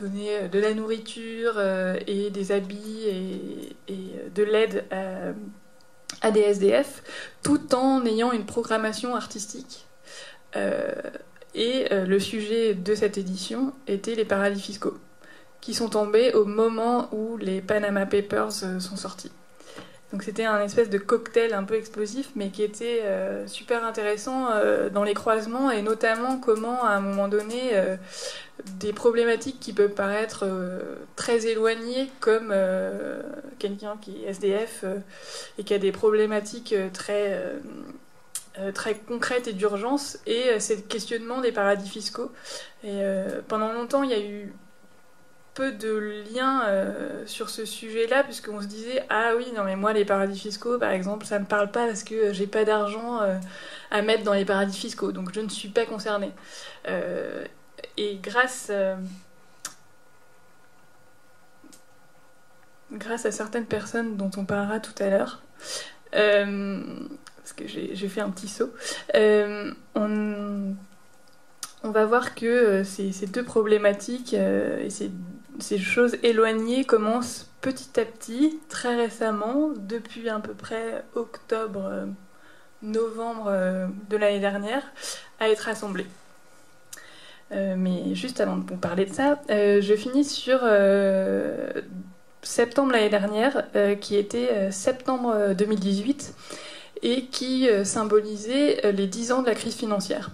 donner de la nourriture euh, et des habits et, et de l'aide à, à des S D F, tout en ayant une programmation artistique. Euh, et euh, le sujet de cette édition était les paradis fiscaux, qui sont tombés au moment où les Panama Papers euh, sont sortis. Donc c'était un espèce de cocktail un peu explosif, mais qui était euh, super intéressant euh, dans les croisements, et notamment comment, à un moment donné, euh, des problématiques qui peuvent paraître euh, très éloignées, comme euh, quelqu'un qui est S D F euh, et qui a des problématiques très, euh, très concrètes et d'urgence, et euh, c'est le questionnement des paradis fiscaux. Et euh, pendant longtemps, il y a eu peu de liens euh, sur ce sujet-là, puisqu'on se disait « Ah oui, non mais moi, les paradis fiscaux, par exemple, ça me parle pas parce que j'ai pas d'argent euh, à mettre dans les paradis fiscaux, donc je ne suis pas concernée. Euh, » Et grâce, euh, grâce à certaines personnes dont on parlera tout à l'heure, euh, parce que j'ai fait un petit saut, euh, on... on va voir que ces, ces deux problématiques euh, et ces, ces choses éloignées commencent petit à petit, très récemment, depuis à peu près octobre, euh, novembre euh, de l'année dernière, à être rassemblées. Euh, mais juste avant de parler de ça, euh, je finis sur euh, septembre l'année dernière, euh, qui était euh, septembre deux mille dix-huit, et qui euh, symbolisait euh, les dix ans de la crise financière.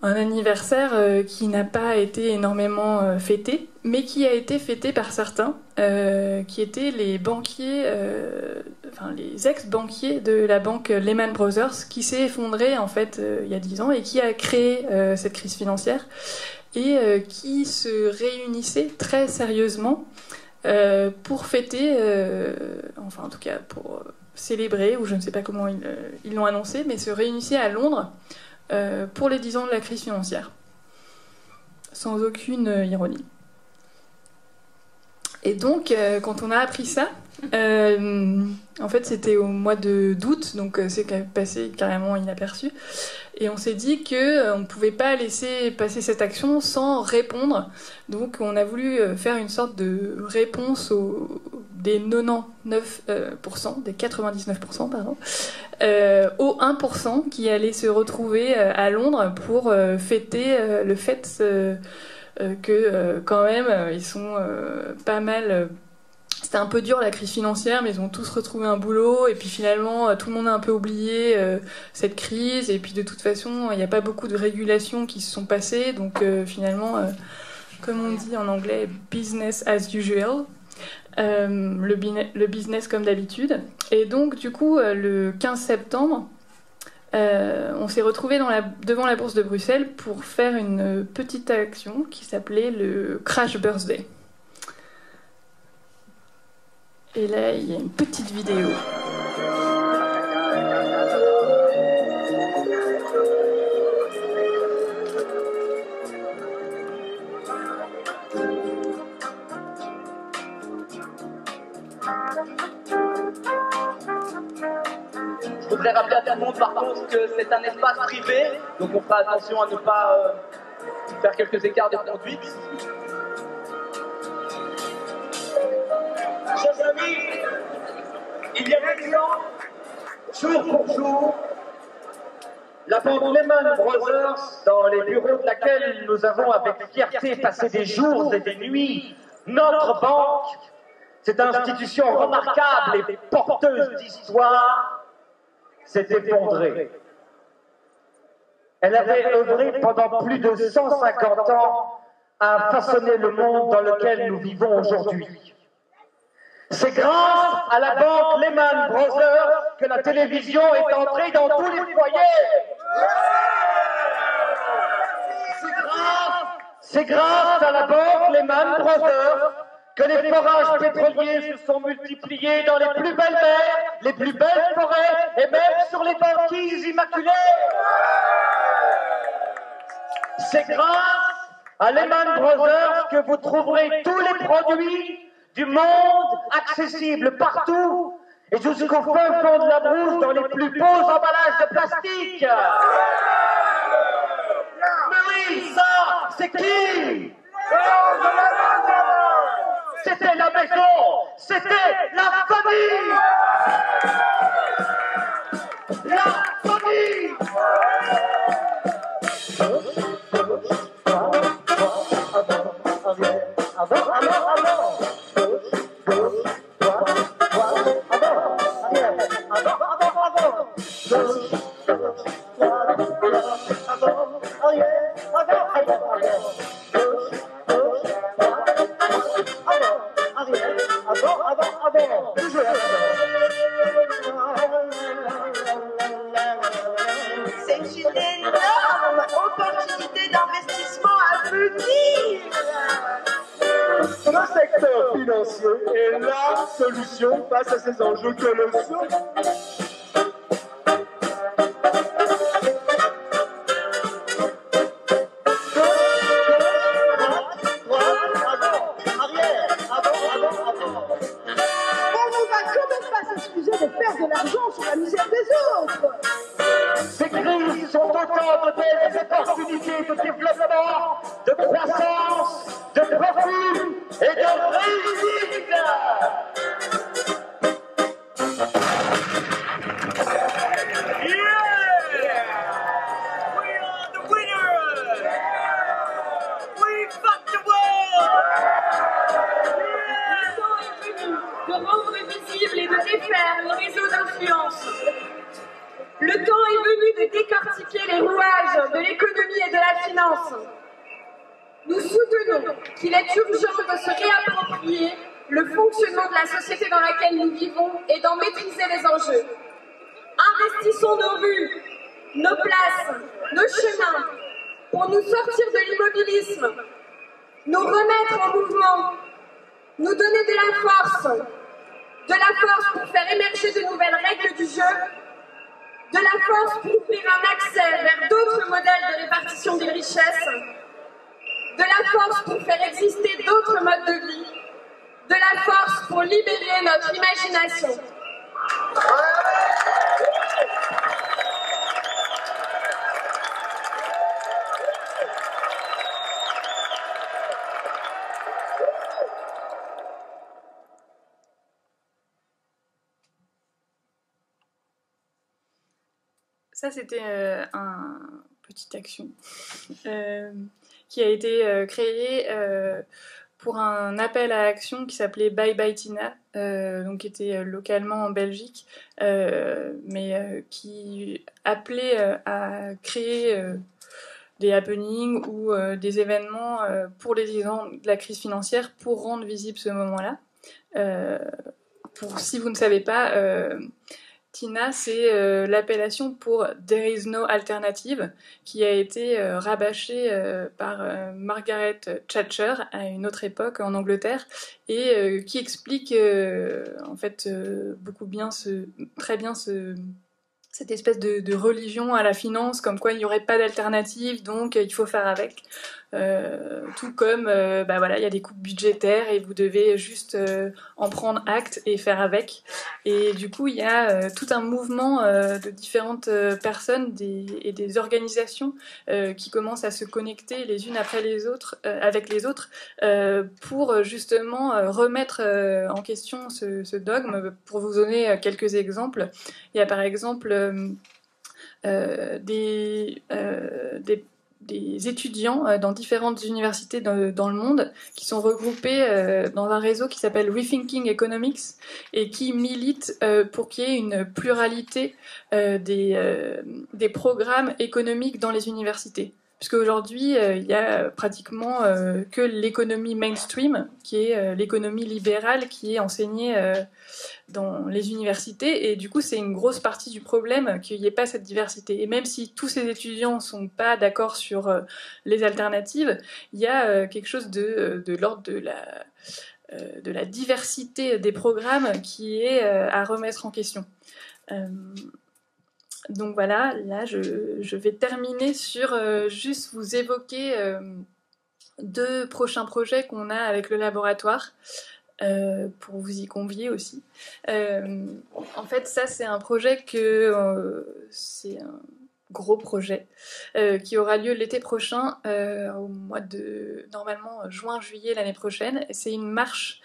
Un anniversaire euh, qui n'a pas été énormément euh, fêté, mais qui a été fêté par certains, euh, qui étaient les banquiers, euh, enfin les ex-banquiers de la banque Lehman Brothers, qui s'est effondrée en fait euh, il y a dix ans et qui a créé euh, cette crise financière et euh, qui se réunissait très sérieusement euh, pour fêter, euh, enfin en tout cas pour célébrer, ou je ne sais pas comment ils euh, ils l'ont annoncé, mais se réunissaient à Londres. Euh, pour les dix ans de la crise financière, sans aucune euh, ironie. Et donc, euh, quand on a appris ça, euh, en fait, c'était au mois d'août, donc euh, c'est passé carrément inaperçu, et on s'est dit qu'on euh, ne pouvait pas laisser passer cette action sans répondre. Donc, on a voulu euh, faire une sorte de réponse aux, des quatre-vingt-dix-neuf pour cent, euh, des quatre-vingt-dix-neuf pour cent pardon, euh, au un pour cent qui allait se retrouver euh, à Londres pour euh, fêter euh, le fait euh, euh, que euh, quand même euh, ils sont euh, pas mal. Euh, C'était un peu dur la crise financière, mais ils ont tous retrouvé un boulot, et puis finalement tout le monde a un peu oublié euh, cette crise, et puis de toute façon il n'y a pas beaucoup de régulations qui se sont passées, donc euh, finalement, euh, comme on dit en anglais, business as usual. Euh, le, le business comme d'habitude. Et donc du coup euh, le quinze septembre euh, on s'est retrouvé dans la, devant la bourse de Bruxelles pour faire une petite action qui s'appelait le Crash Birthday. Et là il y a une petite vidéo. Je voudrais rappeler à tout le monde par contre que c'est un espace privé, donc on fera attention à ne pas euh, faire quelques écarts de conduite. Chers amis, il y a maintenant, jour pour jour, la banque Lehman Brothers, dans les bureaux de laquelle nous avons avec fierté passé des jours et des nuits, notre banque, cette institution remarquable et porteuse d'histoire, s'est effondrée. Elle avait œuvré pendant plus de cent cinquante ans à façonner le monde dans lequel nous vivons aujourd'hui. C'est grâce à la banque Lehman Brothers que la télévision est entrée dans tous les foyers. C'est grâce à la banque Lehman Brothers que les forages pétroliers se sont multipliés dans les plus belles mers, les plus belles forêts et même sur les banquises immaculées. C'est grâce à Lehman Brothers que vous trouverez tous les produits du monde accessibles partout et jusqu'au fin fond de la brousse dans les plus beaux emballages de plastique. Mais oui, ça, c'est qui? C'était la maison, c'était la famille. La famille. Et la solution face à ces enjeux que le sont. Ça, c'était euh, un petite action euh, qui a été euh, créée euh, pour un appel à action qui s'appelait Bye Bye Tina, euh, donc qui était localement en Belgique, euh, mais euh, qui appelait euh, à créer euh, des happenings ou euh, des événements euh, pour les disons de la crise financière pour rendre visible ce moment-là. Euh, pour si vous ne savez pas. Euh, Tina, c'est euh, l'appellation pour « There is no alternative » qui a été euh, rabâchée euh, par euh, Margaret Thatcher à une autre époque en Angleterre et euh, qui explique euh, en fait euh, beaucoup bien ce, très bien ce, cette espèce de, de religion à la finance, comme quoi il n'y aurait pas d'alternative, donc il faut faire avec. Euh, tout comme euh, bah voilà, il y a des coupes budgétaires et vous devez juste euh, en prendre acte et faire avec. Et du coup, il y a euh, tout un mouvement euh, de différentes euh, personnes des, et des organisations euh, qui commencent à se connecter les unes après les autres, euh, avec les autres, euh, pour justement euh, remettre euh, en question ce, ce dogme. Pour vous donner quelques exemples, il y a par exemple euh, euh, des, euh, des des étudiants dans différentes universités dans le monde qui sont regroupés dans un réseau qui s'appelle Rethinking Economics et qui milite pour qu'il y ait une pluralité des, des programmes économiques dans les universités. puisque aujourd'hui euh, il y a pratiquement euh, que l'économie mainstream, qui est euh, l'économie libérale, qui est enseignée euh, dans les universités, et du coup c'est une grosse partie du problème qu'il n'y ait pas cette diversité. Et même si tous ces étudiants ne sont pas d'accord sur euh, les alternatives, il y a euh, quelque chose de, de l'ordre de la, euh, de la diversité des programmes qui est euh, à remettre en question. Euh, Donc voilà, là je, je vais terminer sur euh, juste vous évoquer euh, deux prochains projets qu'on a avec le laboratoire, euh, pour vous y convier aussi. Euh, en fait ça c'est un projet que... Euh, c'est un gros projet euh, qui aura lieu l'été prochain, euh, au mois de... normalement juin-juillet l'année prochaine. C'est une marche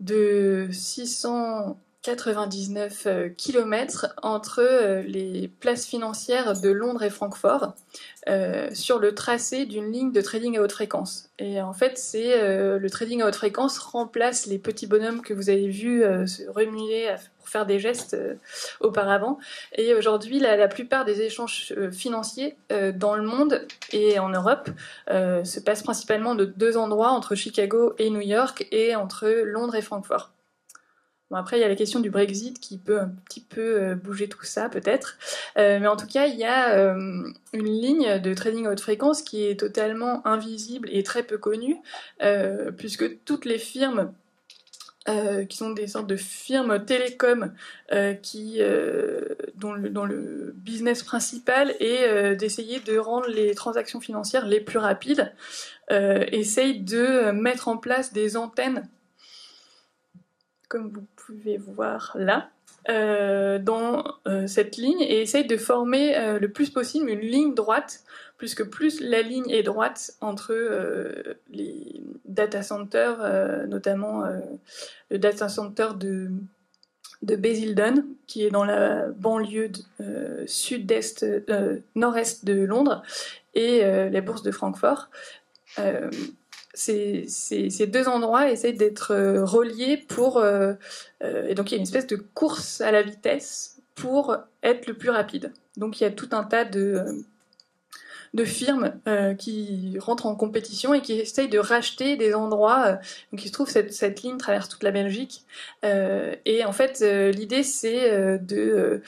de six cents quatre-vingt-dix-neuf kilomètres entre les places financières de Londres et Francfort, euh, sur le tracé d'une ligne de trading à haute fréquence. Et en fait, c'est euh, le trading à haute fréquence remplace les petits bonhommes que vous avez vus euh, se remuer à, pour faire des gestes euh, auparavant. Et aujourd'hui, la, la plupart des échanges euh, financiers euh, dans le monde et en Europe euh, se passent principalement de deux endroits, entre Chicago et New York, et entre Londres et Francfort. Bon, après, il y a la question du Brexit qui peut un petit peu bouger tout ça, peut-être. Euh, mais en tout cas, il y a euh, une ligne de trading à haute fréquence qui est totalement invisible et très peu connue, euh, puisque toutes les firmes, euh, qui sont des sortes de firmes télécom, euh, qui, euh, dont, le, dont le business principal est euh, d'essayer de rendre les transactions financières les plus rapides, euh, essayent de mettre en place des antennes, comme vous pouvez voir là, euh, dans euh, cette ligne, et essaye de former euh, le plus possible une ligne droite, puisque plus la ligne est droite entre euh, les data centers, euh, notamment euh, le data center de, de Basildon, qui est dans la banlieue euh, sud-est, euh, nord-est de Londres, et euh, la bourse de Francfort. Euh, Ces, ces, ces deux endroits essaient d'être euh, reliés pour... Euh, euh, et donc il y a une espèce de course à la vitesse pour être le plus rapide. Donc il y a tout un tas de, de firmes euh, qui rentrent en compétition et qui essayent de racheter des endroits. Euh, donc il se trouve que cette, cette ligne traverse toute la Belgique. Euh, et en fait, euh, l'idée, c'est euh, de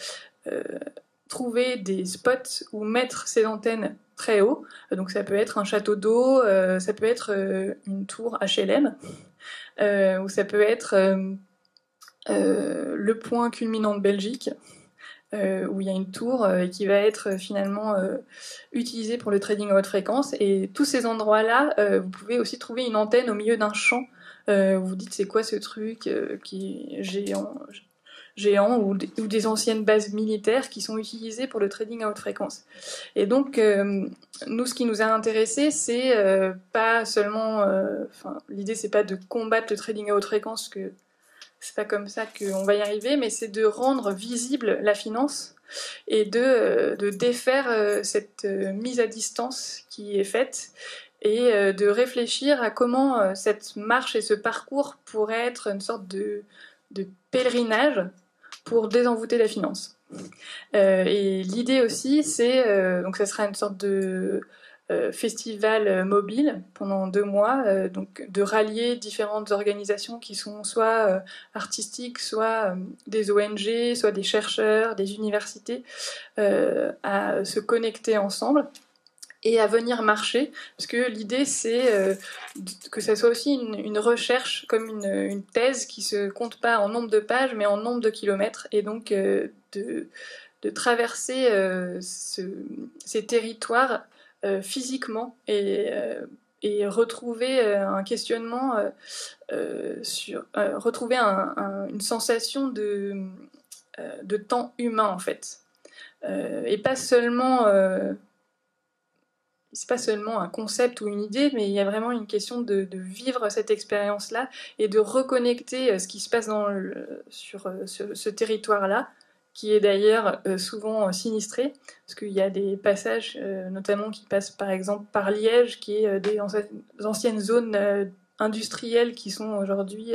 euh, trouver des spots où mettre ces antennes très haut, donc ça peut être un château d'eau, euh, ça peut être euh, une tour H L M, euh, ou ça peut être euh, euh, le point culminant de Belgique, euh, où il y a une tour euh, qui va être euh, finalement euh, utilisée pour le trading à haute fréquence. Et tous ces endroits-là, euh, vous pouvez aussi trouver une antenne au milieu d'un champ, euh, vous vous dites c'est quoi ce truc euh, qui est géant, géants ou des, ou des anciennes bases militaires qui sont utilisées pour le trading à haute fréquence. Et donc, euh, nous, ce qui nous a intéressés, c'est euh, pas seulement... Euh, l'idée, c'est pas de combattre le trading à haute fréquence, que c'est pas comme ça qu'on va y arriver, mais c'est de rendre visible la finance et de, euh, de défaire euh, cette euh, mise à distance qui est faite, et euh, de réfléchir à comment euh, cette marche et ce parcours pourraient être une sorte de, de pèlerinage pour désenvoûter la finance. Euh, et l'idée aussi, c'est... Euh, donc ça sera une sorte de euh, festival mobile pendant deux mois, euh, donc de rallier différentes organisations qui sont soit euh, artistiques, soit euh, des O N G, soit des chercheurs, des universités, euh, à se connecter ensemble et à venir marcher, parce que l'idée, c'est euh, que ça soit aussi une, une recherche, comme une, une thèse qui se compte pas en nombre de pages, mais en nombre de kilomètres, et donc euh, de, de traverser euh, ce, ces territoires euh, physiquement, et, euh, et retrouver euh, un questionnement, euh, euh, sur, euh, retrouver un, un, une sensation de, euh, de temps humain, en fait. Euh, et pas seulement... Euh, c'est pas seulement un concept ou une idée, mais il y a vraiment une question de, de vivre cette expérience-là et de reconnecter ce qui se passe dans le, sur ce, ce territoire-là, qui est d'ailleurs souvent sinistré, parce qu'il y a des passages, notamment qui passent par exemple par Liège, qui est des anciennes zones industrielles qui sont aujourd'hui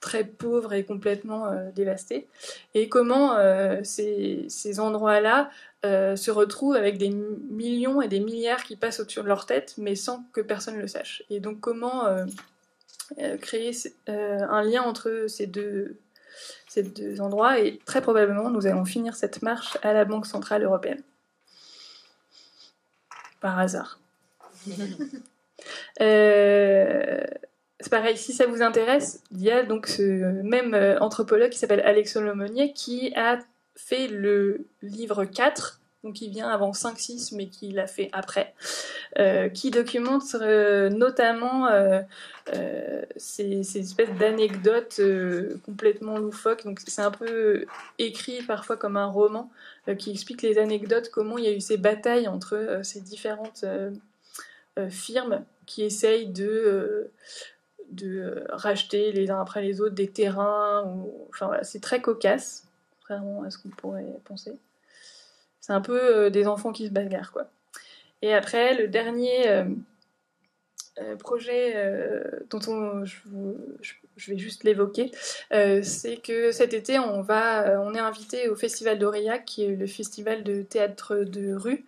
très pauvres et complètement dévastées. Et comment ces, ces endroits-là euh, se retrouvent avec des millions et des milliards qui passent au-dessus de leur tête, mais sans que personne le sache. Et donc comment euh, euh, créer euh, un lien entre ces deux, ces deux endroits, et très probablement nous allons finir cette marche à la Banque Centrale Européenne. Par hasard. euh... C'est pareil, si ça vous intéresse, il y a donc ce même anthropologue qui s'appelle Alexandre Laumonier qui a fait le livre quatre, donc il vient avant cinq six, mais qui l'a fait après, euh, qui documente euh, notamment euh, euh, ces, ces espèces d'anecdotes euh, complètement loufoques. Donc c'est un peu écrit parfois comme un roman euh, qui explique les anecdotes, comment il y a eu ces batailles entre euh, ces différentes euh, euh, firmes qui essayent de... Euh, de racheter les uns après les autres des terrains. Ou... Enfin, voilà, c'est très cocasse, contrairement à ce qu'on pourrait penser. C'est un peu euh, des enfants qui se bagarrent, quoi. Et après, le dernier euh, euh, projet euh, dont on, je, vous, je, je vais juste l'évoquer, euh, c'est que cet été, on, va, on est invité au Festival d'Aurillac, qui est le festival de théâtre de rue.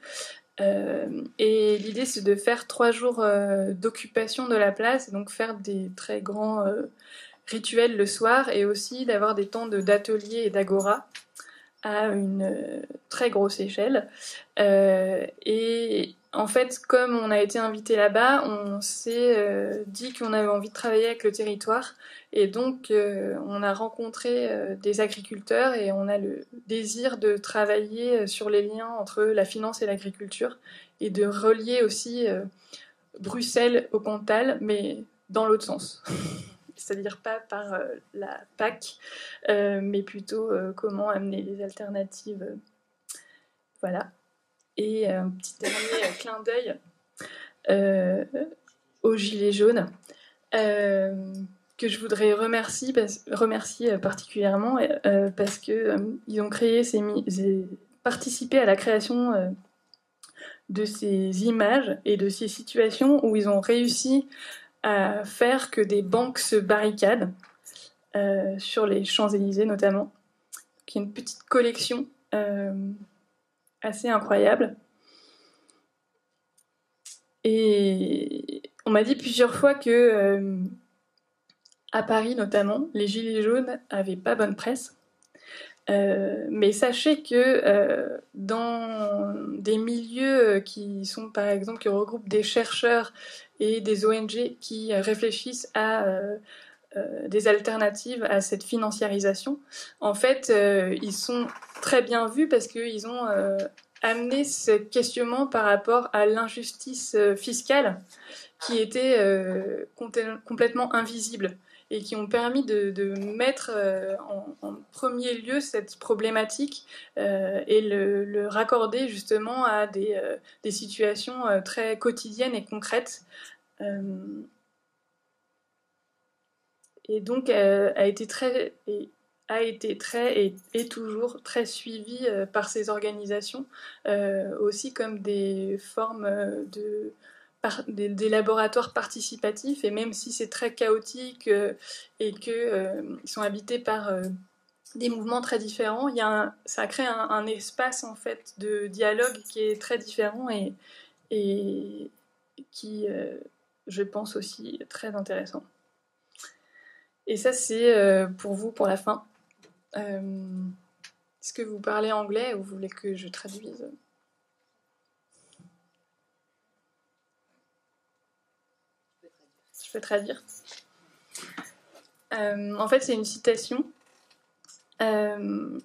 Euh, et l'idée, c'est de faire trois jours euh, d'occupation de la place, et donc faire des très grands euh, rituels le soir, et aussi d'avoir des temps d'ateliers de, et d'agora à une euh, très grosse échelle. Euh, et en fait, comme on a été invité là-bas, on s'est euh, dit qu'on avait envie de travailler avec le territoire, et donc euh, on a rencontré euh, des agriculteurs, et on a le désir de travailler sur les liens entre la finance et l'agriculture, et de relier aussi euh, Bruxelles au Cantal, mais dans l'autre sens. C'est-à-dire pas par euh, la P A C, euh, mais plutôt euh, comment amener des alternatives. Euh, voilà. Et un petit dernier clin d'œil euh, aux Gilets jaunes, euh, que je voudrais remercier, remercier particulièrement euh, parce qu'ils euh, ont créé ces, ces, participé à la création euh, de ces images et de ces situations où ils ont réussi à faire que des banques se barricadent, euh, sur les Champs-Élysées notamment. Donc, il y a une petite collection... Euh, assez incroyable. Et on m'a dit plusieurs fois que, euh, à Paris notamment, les Gilets jaunes n'avaient pas bonne presse. Euh, mais sachez que euh, dans des milieux qui sont, par exemple, qui regroupent des chercheurs et des O N G qui réfléchissent à... Euh, Euh, des alternatives à cette financiarisation, en fait, euh, ils sont très bien vus parce qu'ils ont euh, amené ce questionnement par rapport à l'injustice euh, fiscale qui était euh, complètement invisible et qui ont permis de, de mettre euh, en, en premier lieu cette problématique euh, et le, le raccorder justement à des, euh, des situations euh, très quotidiennes et concrètes. Euh, Et donc euh, a été très, et, a été très et est toujours très suivi euh, par ces organisations, euh, aussi comme des formes de, par, des, des laboratoires participatifs. Et même si c'est très chaotique euh, et qu'ils euh, sont habités par euh, des mouvements très différents, il y a un, ça crée un, un espace en fait de dialogue qui est très différent et, et qui, euh, je pense, aussi très intéressant. Et ça, c'est pour vous, pour la fin. Euh, est-ce que vous parlez anglais ou vous voulez que je traduise ? Je peux traduire. Euh, en fait, c'est une citation. Euh,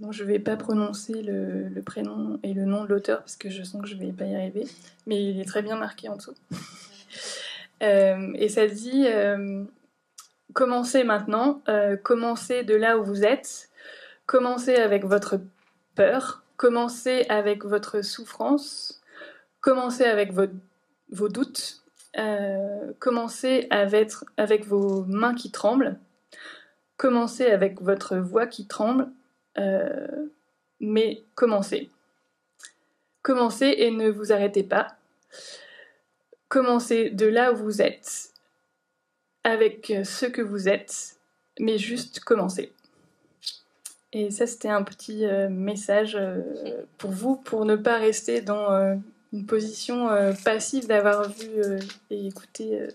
donc je ne vais pas prononcer le, le prénom et le nom de l'auteur parce que je sens que je ne vais pas y arriver. Mais il est très bien marqué en dessous. Euh, et ça dit... Euh, Commencez maintenant, euh, commencez de là où vous êtes, commencez avec votre peur, commencez avec votre souffrance, commencez avec vos, vos doutes, euh, commencez avec, avec vos mains qui tremblent, commencez avec votre voix qui tremble, euh, mais commencez. Commencez et ne vous arrêtez pas, commencez de là où vous êtes. Avec ce que vous êtes, mais juste commencer. Et ça, c'était un petit euh, message euh, pour vous, pour ne pas rester dans euh, une position euh, passive d'avoir vu euh, et écouté euh,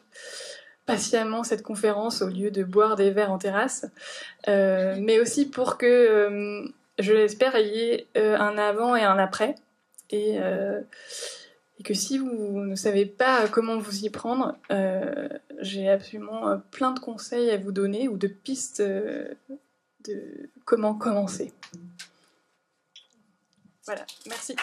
patiemment cette conférence au lieu de boire des verres en terrasse, euh, mais aussi pour que, euh, je l'espère, il y ait euh, un avant et un après, et, euh, et que si vous ne savez pas comment vous y prendre, euh, j'ai absolument plein de conseils à vous donner ou de pistes euh, de comment commencer. Voilà, merci.